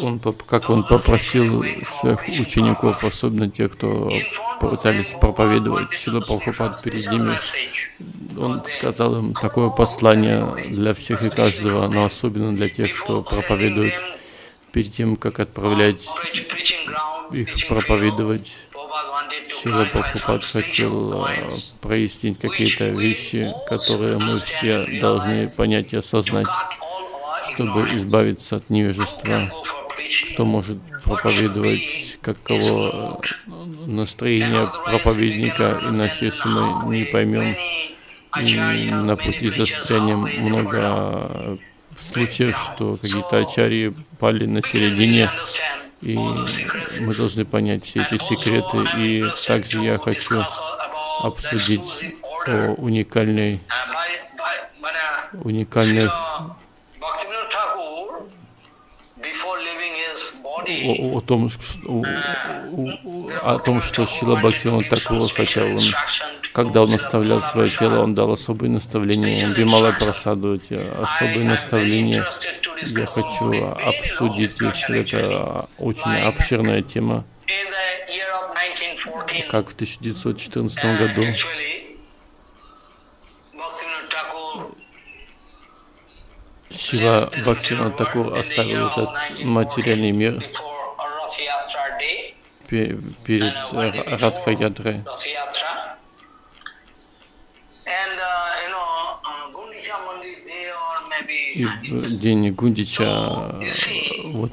Он, как он попросил своих учеников, особенно тех, кто пытались проповедовать, Шрила Прабхупад перед ними, он сказал им такое послание для всех и каждого, но особенно для тех, кто проповедует, перед тем, как отправлять их проповедовать. Шрила Прабхупад хотел прояснить какие-то вещи, которые мы все должны понять и осознать, чтобы избавиться от невежества. Кто может проповедовать, каково настроение проповедника, иначе если мы не поймем, и на пути застрянем. Много случаев, что какие-то ачарьи пали на середине, и мы должны понять все эти секреты. И также я хочу обсудить о уникальной, уникальных О, о, том, о, о, о том, что Шрила Бхактивинод Тхакур хотел. Он, когда он оставлял свое тело, он дал особые наставления. Бимала Прасаду, эти особые наставления. Я хочу обсудить их. Это очень обширная тема. Как в тысяча девятьсот четырнадцатом году Шрила Бхактивинод Тхакур оставил этот материальный мир перед Радха-ятрой. И в день Гундича, вот,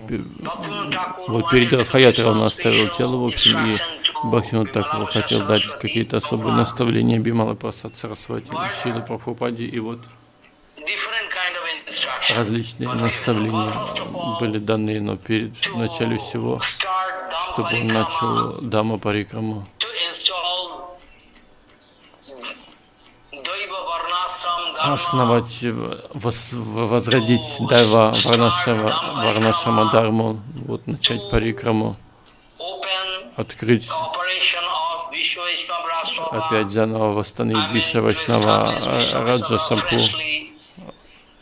вот перед Радха-ятрой он оставил тело, в общем, и Бхактивинод Тхакур хотел дать какие-то особые наставления Бимала Прасад Сарасвати Шриле Прабхупаде, и вот различные наставления были даны, но перед началом всего, чтобы он начал Дама Парикраму, основать, возродить Дайва Варнашама Дарму, вот начать Парикраму, открыть, опять заново восстановить Виша Вайшнава Раджа Сампу,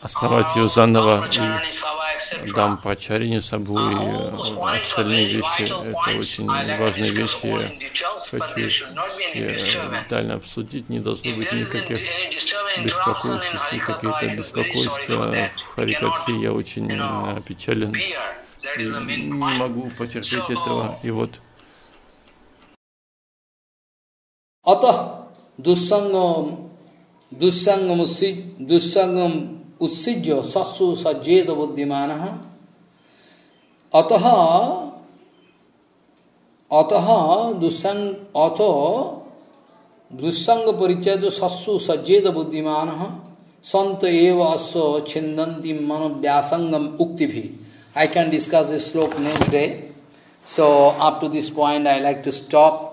основать ее заново, и дам прачарье сабу и остальные вещи. Это очень важные вещи. Хочу их все детально обсудить. Не должно быть никаких беспокойств, если какие-то беспокойства в Хари Катхе. Я очень печален и не могу потерпеть этого. И вот Ата дуссангам дуссангам дуссангам уссиджо сассу саджеда буддиманаха. Атаха атаха дусанг ато дусанга паричаду сассу саджеда буддиманаха. Санта ева ассо чинданти мана бьясангам уктипхи. I can discuss this sloka next day. So up to this point I like to stop.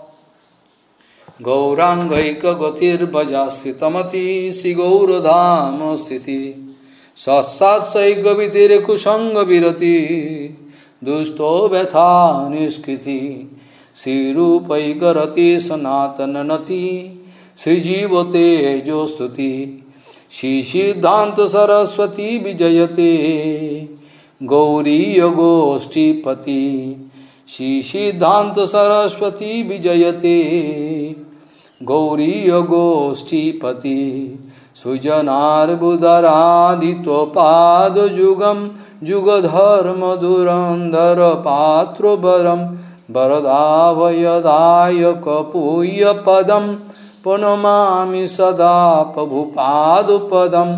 Gaurangaika gatir bhajasitamati sigauradhama sthiti satsatsaika vitere kusanga virati dushto vetha niskriti sirupai garati sanatananati srijivate jostuti Shishidhanta Saraswati Vijayate Gauri Yogoshti Pati Shishidhanta Saraswati Vijayate Gauri Yogoshti Pati Sujanar Buddharadito Pado Jugam Jugadharma Durandara Patro Baram Baradavayadaya Kapuya Padam Pranamami sada prabhupadupadam,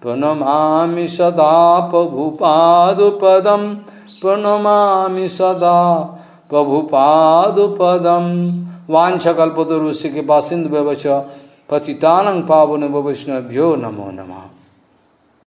pranamami sada prabhupadupadam, pranamami sada prabhupadupadam. Vanchakalpatarusyake pasindu bhavacha patitanang pavane bhavaishnabhyo namo namaha.